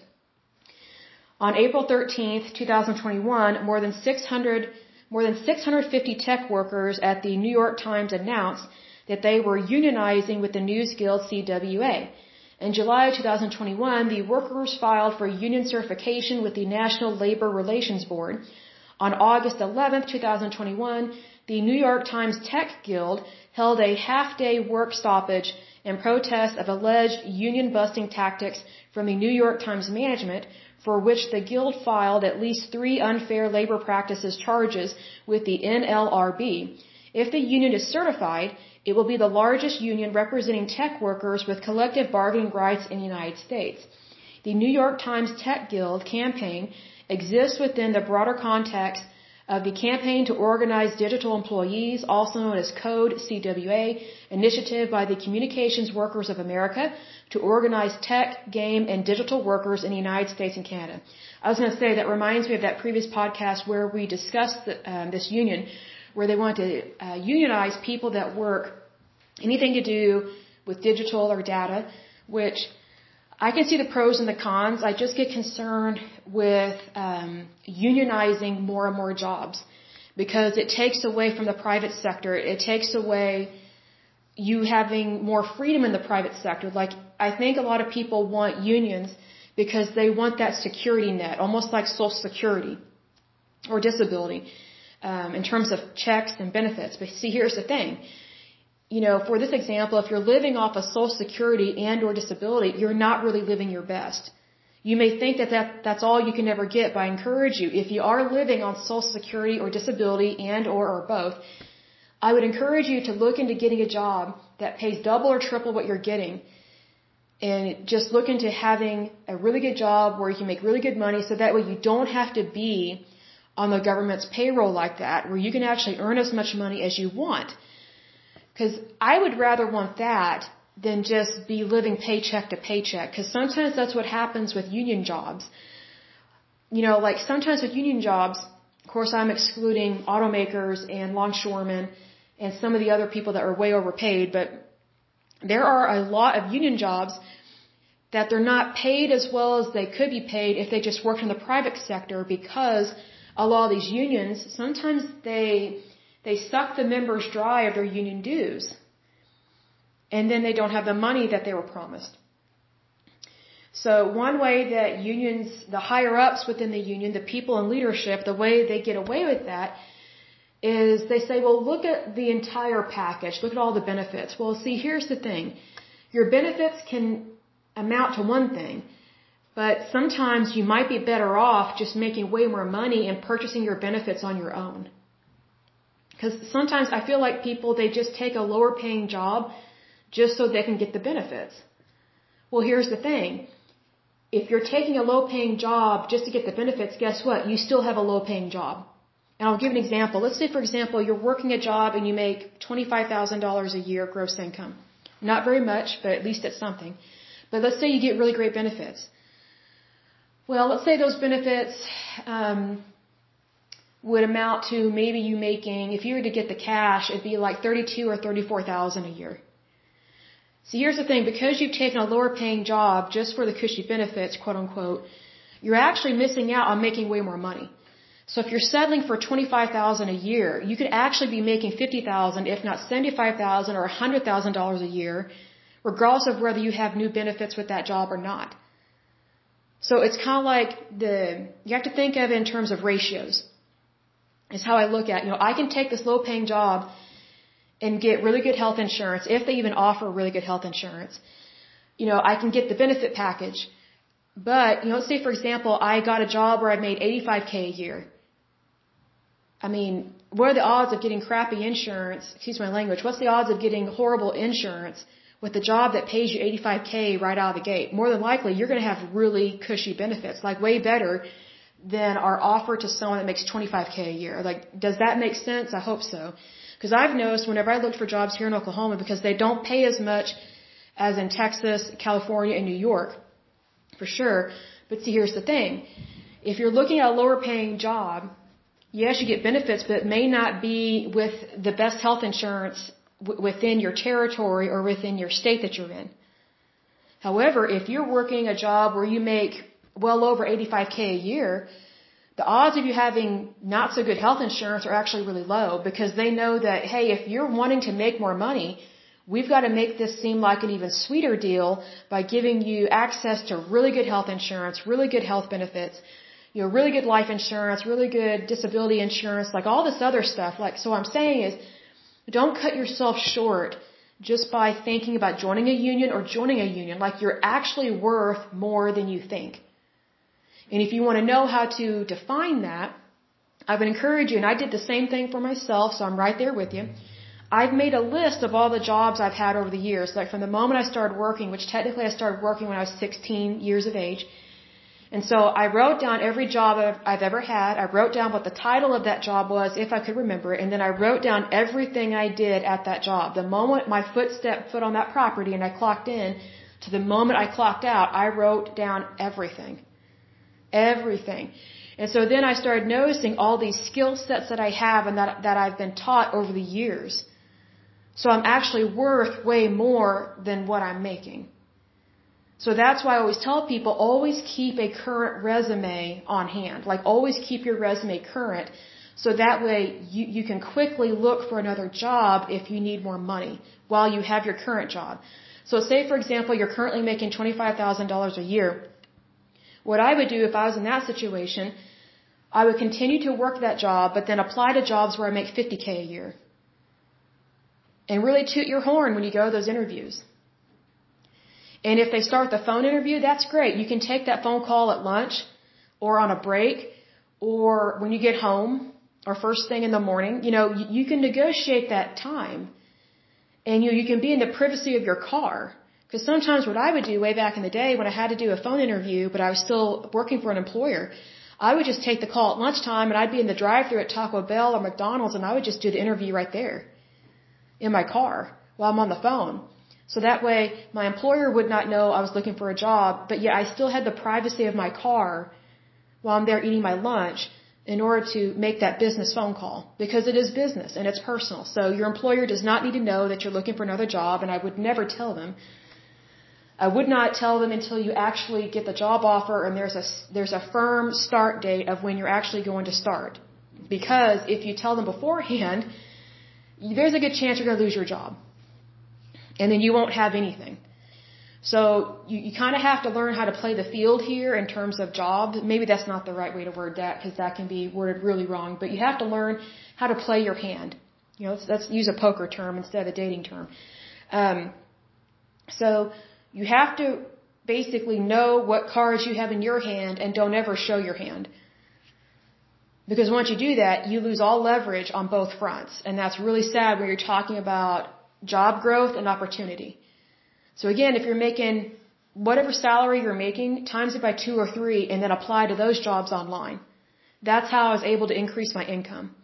On April 13th, 2021, more than 650 tech workers at the New York Times announced that they were unionizing with the NewsGuild-CWA. In July 2021, the workers filed for union certification with the National Labor Relations Board. On August 11, 2021, the New York Times Tech Guild held a half-day work stoppage in protest of alleged union-busting tactics from the New York Times management, for which the Guild filed at least 3 unfair labor practices charges with the NLRB. If the union is certified, it will be the largest union representing tech workers with collective bargaining rights in the United States. The New York Times Tech Guild campaign exists within the broader context of the Campaign to Organize Digital Employees, also known as CODE CWA, initiative by the Communications Workers of America to organize tech, game, and digital workers in the United States and Canada. I was going to say that reminds me of that previous podcast where we discussed this union, where they want to unionize people that work anything to do with digital or data, which I can see the pros and the cons. I just get concerned with unionizing more and more jobs, because it takes away from the private sector. It takes away you having more freedom in the private sector. Like, I think a lot of people want unions because they want that security net, almost like Social Security or disability, in terms of checks and benefits. But see, here's the thing. You know, for this example, if you're living off of Social Security and or disability, you're not really living your best. You may think that that's all you can ever get, but I encourage you, if you are living on Social Security or disability and or both, I would encourage you to look into getting a job that pays double or triple what you're getting, and just look into having a really good job where you can make really good money, so that way you don't have to be on the government's payroll like that, where you can actually earn as much money as you want. Because I would rather want that than just be living paycheck to paycheck, because sometimes that's what happens with union jobs. You know, like sometimes with union jobs, of course I'm excluding automakers and longshoremen and some of the other people that are way overpaid, but there are a lot of union jobs that they're not paid as well as they could be paid if they just worked in the private sector, because a lot of these unions, sometimes they suck the members dry of their union dues, and then they don't have the money that they were promised. So one way that unions, the higher-ups within the union, the people in leadership, the way they get away with that is they say, well, look at the entire package. Look at all the benefits. Well, see, here's the thing. Your benefits can amount to one thing, but sometimes you might be better off just making way more money and purchasing your benefits on your own. Because sometimes I feel like people, they just take a lower-paying job just so they can get the benefits. Well, here's the thing. If you're taking a low-paying job just to get the benefits, guess what? You still have a low-paying job. And I'll give an example. Let's say, for example, you're working a job and you make $25,000 a year gross income. Not very much, but at least it's something. But let's say you get really great benefits. Well, let's say those benefits would amount to maybe you making, if you were to get the cash, it'd be like $32,000 or $34,000 a year. So here's the thing, because you've taken a lower paying job just for the cushy benefits, quote unquote, you're actually missing out on making way more money. So if you're settling for $25,000 a year, you could actually be making $50,000, if not $75,000 or $100,000 a year, regardless of whether you have new benefits with that job or not. So it's kind of like you have to think of it in terms of ratios. It's how I look at, you know, I can take this low paying job and get really good health insurance, if they even offer really good health insurance. You know, I can get the benefit package. But, you know, let's say, for example, I got a job where I made $85K a year. I mean, what are the odds of getting crappy insurance? Excuse my language. What's the odds of getting horrible insurance with a job that pays you $85K right out of the gate? More than likely, you're going to have really cushy benefits, like way better than are offered to someone that makes $25K a year. Like, does that make sense? I hope so. Because I've noticed whenever I looked for jobs here in Oklahoma, because they don't pay as much as in Texas, California, and New York, for sure. But see, here's the thing. If you're looking at a lower paying job, yes, you get benefits, but it may not be with the best health insurance within your territory or within your state that you're in. However, if you're working a job where you make well over $85K a year, the odds of you having not so good health insurance are actually really low, because they know that, hey, if you're wanting to make more money, we've got to make this seem like an even sweeter deal by giving you access to really good health insurance, really good health benefits, you know, really good life insurance, really good disability insurance, like all this other stuff. Like, so what I'm saying is, don't cut yourself short just by thinking about joining a union or joining a union. Like, you're actually worth more than you think. And if you want to know how to define that, I would encourage you, and I did the same thing for myself, so I'm right there with you. I've made a list of all the jobs I've had over the years, like from the moment I started working, which technically I started working when I was 16 years of age. And so I wrote down every job I've ever had. I wrote down what the title of that job was, if I could remember it. And then I wrote down everything I did at that job. The moment my foot on that property and I clocked in to the moment I clocked out, I wrote down everything. Everything. And so then I started noticing all these skill sets that I have and that I've been taught over the years. So I'm actually worth way more than what I'm making. So that's why I always tell people, always keep a current resume on hand. Like, always keep your resume current, so that way you can quickly look for another job if you need more money while you have your current job. So say, for example, you're currently making $25,000 a year. What I would do if I was in that situation, I would continue to work that job, but then apply to jobs where I make $50K a year. And really toot your horn when you go to those interviews. And if they start the phone interview, that's great. You can take that phone call at lunch or on a break or when you get home or first thing in the morning. You know, you can negotiate that time. And you can be in the privacy of your car. Because sometimes what I would do way back in the day when I had to do a phone interview, but I was still working for an employer, I would just take the call at lunchtime, and I'd be in the drive-thru at Taco Bell or McDonald's, and I would just do the interview right there in my car while I'm on the phone. So that way my employer would not know I was looking for a job, but yet I still had the privacy of my car while I'm there eating my lunch in order to make that business phone call, because it is business and it's personal. So your employer does not need to know that you're looking for another job, and I would never tell them. I would not tell them until you actually get the job offer and there's a firm start date of when you're actually going to start. Because if you tell them beforehand, there's a good chance you're going to lose your job. And then you won't have anything. So you kind of have to learn how to play the field here in terms of job. Maybe that's not the right way to word that, because that can be worded really wrong. But you have to learn how to play your hand. You know, let's use a poker term instead of a dating term. You have to basically know what cards you have in your hand, and don't ever show your hand. Because once you do that, you lose all leverage on both fronts. And that's really sad when you're talking about job growth and opportunity. So again, if you're making whatever salary you're making, times it by 2 or 3, and then apply to those jobs online. That's how I was able to increase my income.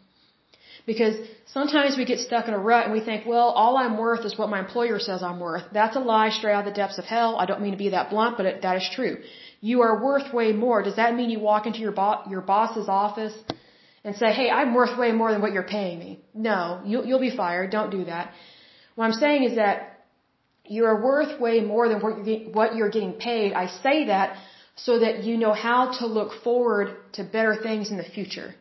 Because sometimes we get stuck in a rut and we think, well, all I'm worth is what my employer says I'm worth. That's a lie straight out of the depths of hell. I don't mean to be that blunt, but that is true. You are worth way more. Does that mean you walk into your boss's office and say, hey, I'm worth way more than what you're paying me? No, you'll be fired. Don't do that. What I'm saying is that you are worth way more than what you're getting paid. I say that so that you know how to look forward to better things in the future.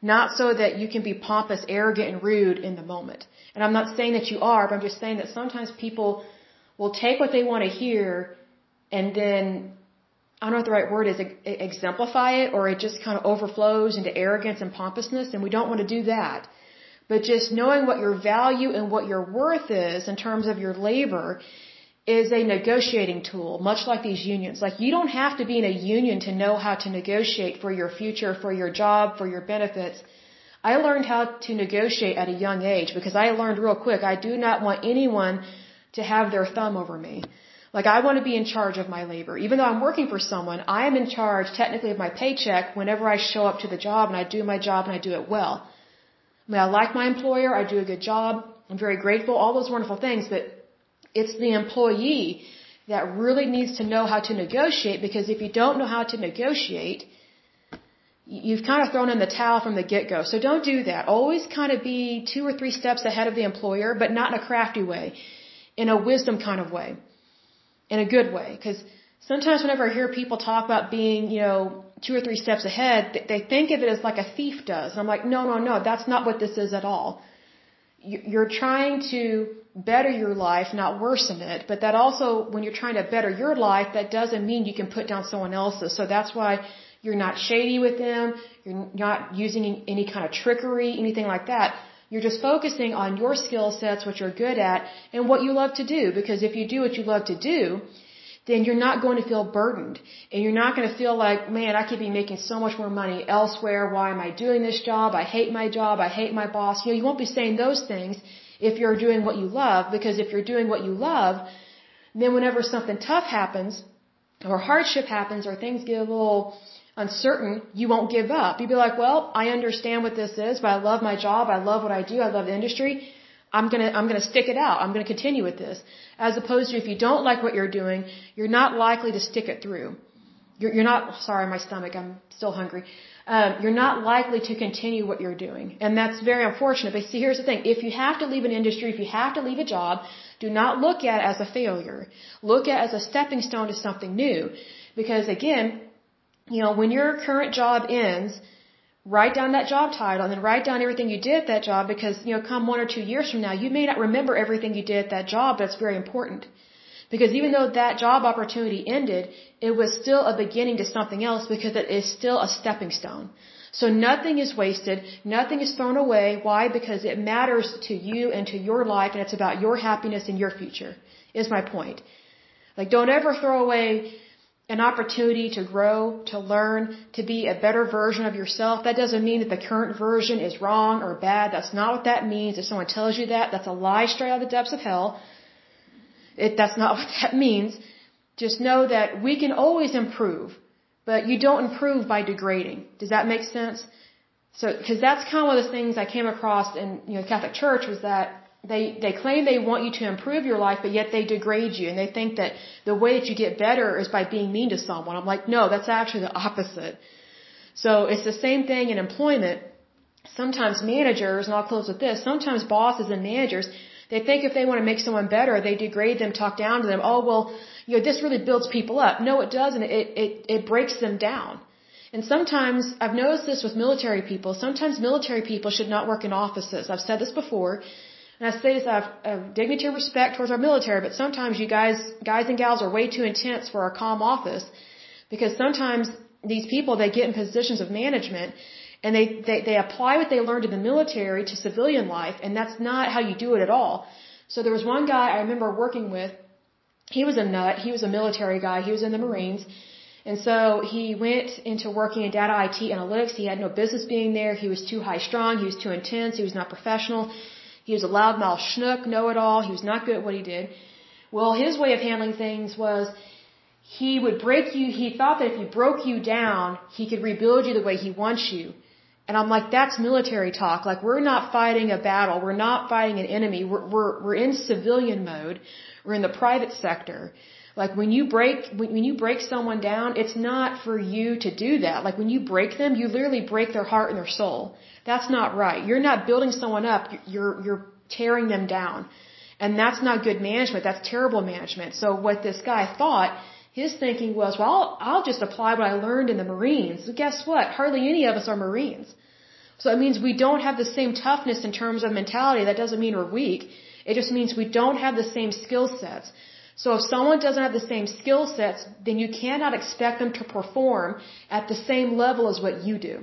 Not so that you can be pompous, arrogant, and rude in the moment. And I'm not saying that you are, but I'm just saying that sometimes people will take what they want to hear and then, I don't know what the right word is, exemplify it, or it just kind of overflows into arrogance and pompousness, and we don't want to do that. But just knowing what your value and what your worth is in terms of your labor is a negotiating tool, much like these unions. Like, you don't have to be in a union to know how to negotiate for your future, for your job, for your benefits. I learned how to negotiate at a young age, because I learned real quick, I do not want anyone to have their thumb over me. Like, I want to be in charge of my labor. Even though I'm working for someone, I am in charge technically of my paycheck whenever I show up to the job and I do my job and I do it well. I mean, I like my employer, I do a good job, I'm very grateful, all those wonderful things, but it's the employee that really needs to know how to negotiate, because if you don't know how to negotiate, you've kind of thrown in the towel from the get-go. So don't do that. Always kind of be 2 or 3 steps ahead of the employer, but not in a crafty way, in a wisdom kind of way, in a good way. Because sometimes whenever I hear people talk about being, 2 or 3 steps ahead, they think of it as like a thief does. And I'm like, no, that's not what this is at all. You're trying to better your life, not worsen it. But that also, when you're trying to better your life, that doesn't mean you can put down someone else's. So that's why you're not shady with them. You're not using any kind of trickery, anything like that. You're just focusing on your skill sets, what you're good at, and what you love to do. Because if you do what you love to do, then you're not going to feel burdened. And you're not going to feel like, man, I could be making so much more money elsewhere. Why am I doing this job? I hate my job. I hate my boss. You won't be saying those things if you're doing what you love. Because if you're doing what you love, then whenever something tough happens or hardship happens or things get a little uncertain, you won't give up. You'll be like, well, I understand what this is, but I love my job. I love what I do. I love the industry. I'm going to stick it out. I'm going to continue with this. As opposed to if you don't like what you're doing, you're not likely to stick it through. Sorry, my stomach, I'm still hungry. You're not likely to continue what you're doing. And that's very unfortunate. But see, here's the thing. If you have to leave an industry, if you have to leave a job, do not look at it as a failure. Look at it as a stepping stone to something new. Because again, when your current job ends, write down that job title and then write down everything you did at that job because, come 1 or 2 years from now, you may not remember everything you did at that job, but it's very important. Because even though that job opportunity ended, it was still a beginning to something else because it is still a stepping stone. So nothing is wasted. Nothing is thrown away. Why? Because it matters to you and to your life, and it's about your happiness and your future, is my point. Don't ever throw away an opportunity to grow, to learn, to be a better version of yourself. That doesn't mean that the current version is wrong or bad. That's not what that means. If someone tells you that, that's a lie straight out of the depths of hell. That's not what that means. Just know that we can always improve, but you don't improve by degrading. Does that make sense? So, because that's kind of one of the things I came across in Catholic Church was that They claim they want you to improve your life, but yet they degrade you. And they think that the way that you get better is by being mean to someone. I'm like, no, that's actually the opposite. So it's the same thing in employment. Sometimes managers, and I'll close with this, sometimes bosses and managers, they think if they want to make someone better, they degrade them, talk down to them. Oh, well, this really builds people up. No, it doesn't. It breaks them down. And sometimes, I've noticed this with military people, sometimes military people should not work in offices. I've said this before. And I say this out of dignity and respect towards our military, but sometimes you guys and gals are way too intense for our calm office because sometimes these people, they get in positions of management and they apply what they learned in the military to civilian life, and that's not how you do it at all. So there was one guy I remember working with. He was a nut. He was a military guy. He was in the Marines. And so he went into working in data IT analytics. He had no business being there. He was too high strung. He was too intense. He was not professional. He was a loudmouth schnook, know-it-all. He was not good at what he did. Well, his way of handling things was he would break you. He thought that if he broke you down, he could rebuild you the way he wants you. And I'm like, that's military talk. We're not fighting a battle. We're not fighting an enemy. We're in civilian mode. We're in the private sector. When you break someone down, it's not for you to do that. When you break them, you literally break their heart and their soul. That's not right. You're not building someone up. You're tearing them down. And that's not good management. That's terrible management. So what this guy thought, his thinking was, well, I'll just apply what I learned in the Marines. Well, guess what? Hardly any of us are Marines. So it means we don't have the same toughness in terms of mentality. That doesn't mean we're weak. It just means we don't have the same skill sets. So if someone doesn't have the same skill sets, then you cannot expect them to perform at the same level as what you do.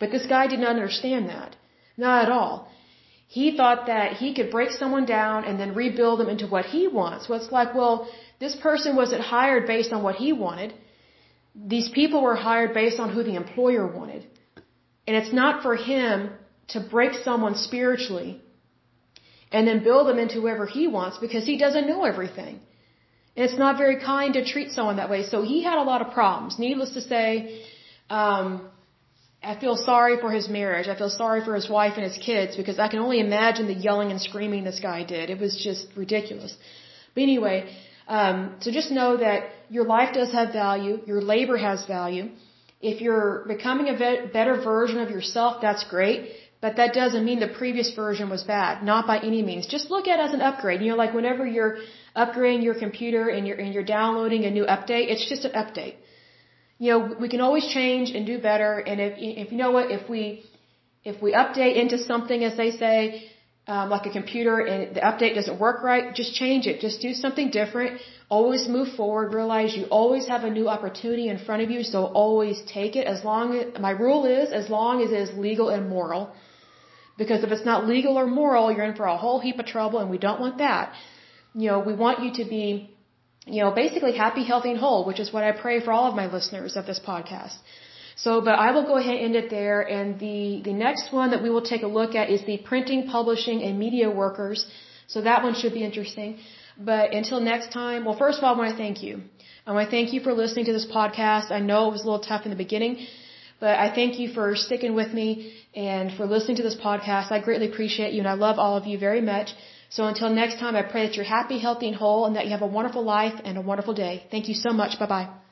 But this guy did not understand that. Not at all. He thought that he could break someone down and then rebuild them into what he wants. So it's like, well, this person wasn't hired based on what he wanted. These people were hired based on who the employer wanted. And it's not for him to break someone spiritually and then build them into whoever he wants because he doesn't know everything. And it's not very kind to treat someone that way. So he had a lot of problems. Needless to say, I feel sorry for his marriage. I feel sorry for his wife and his kids because I can only imagine the yelling and screaming this guy did. It was just ridiculous. But anyway, so just know that your life does have value. Your labor has value. If you're becoming a better version of yourself, that's great. But that doesn't mean the previous version was bad. Not by any means. Just look at it as an upgrade. You know, like whenever you're upgrading your computer and you're downloading a new update, it's just an update. You know, we can always change and do better. And if you know what, if we update into something, as they say, like a computer, and the update doesn't work right, just change it. Just do something different. Always move forward. Realize you always have a new opportunity in front of you, so always take it. As long as, my rule is, as long as it is legal and moral. Because if it's not legal or moral, you're in for a whole heap of trouble, and we don't want that. You know, we want you to be, you know, basically happy, healthy, and whole, which is what I pray for all of my listeners of this podcast. So, but I will go ahead and end it there. And the next one that we will take a look at is the printing, publishing, and media workers. So that one should be interesting. But until next time, well, first of all, I want to thank you. I want to thank you for listening to this podcast. I know it was a little tough in the beginning, but I thank you for sticking with me and for listening to this podcast. I greatly appreciate you, and I love all of you very much. So until next time, I pray that you're happy, healthy, and whole, and that you have a wonderful life and a wonderful day. Thank you so much. Bye-bye.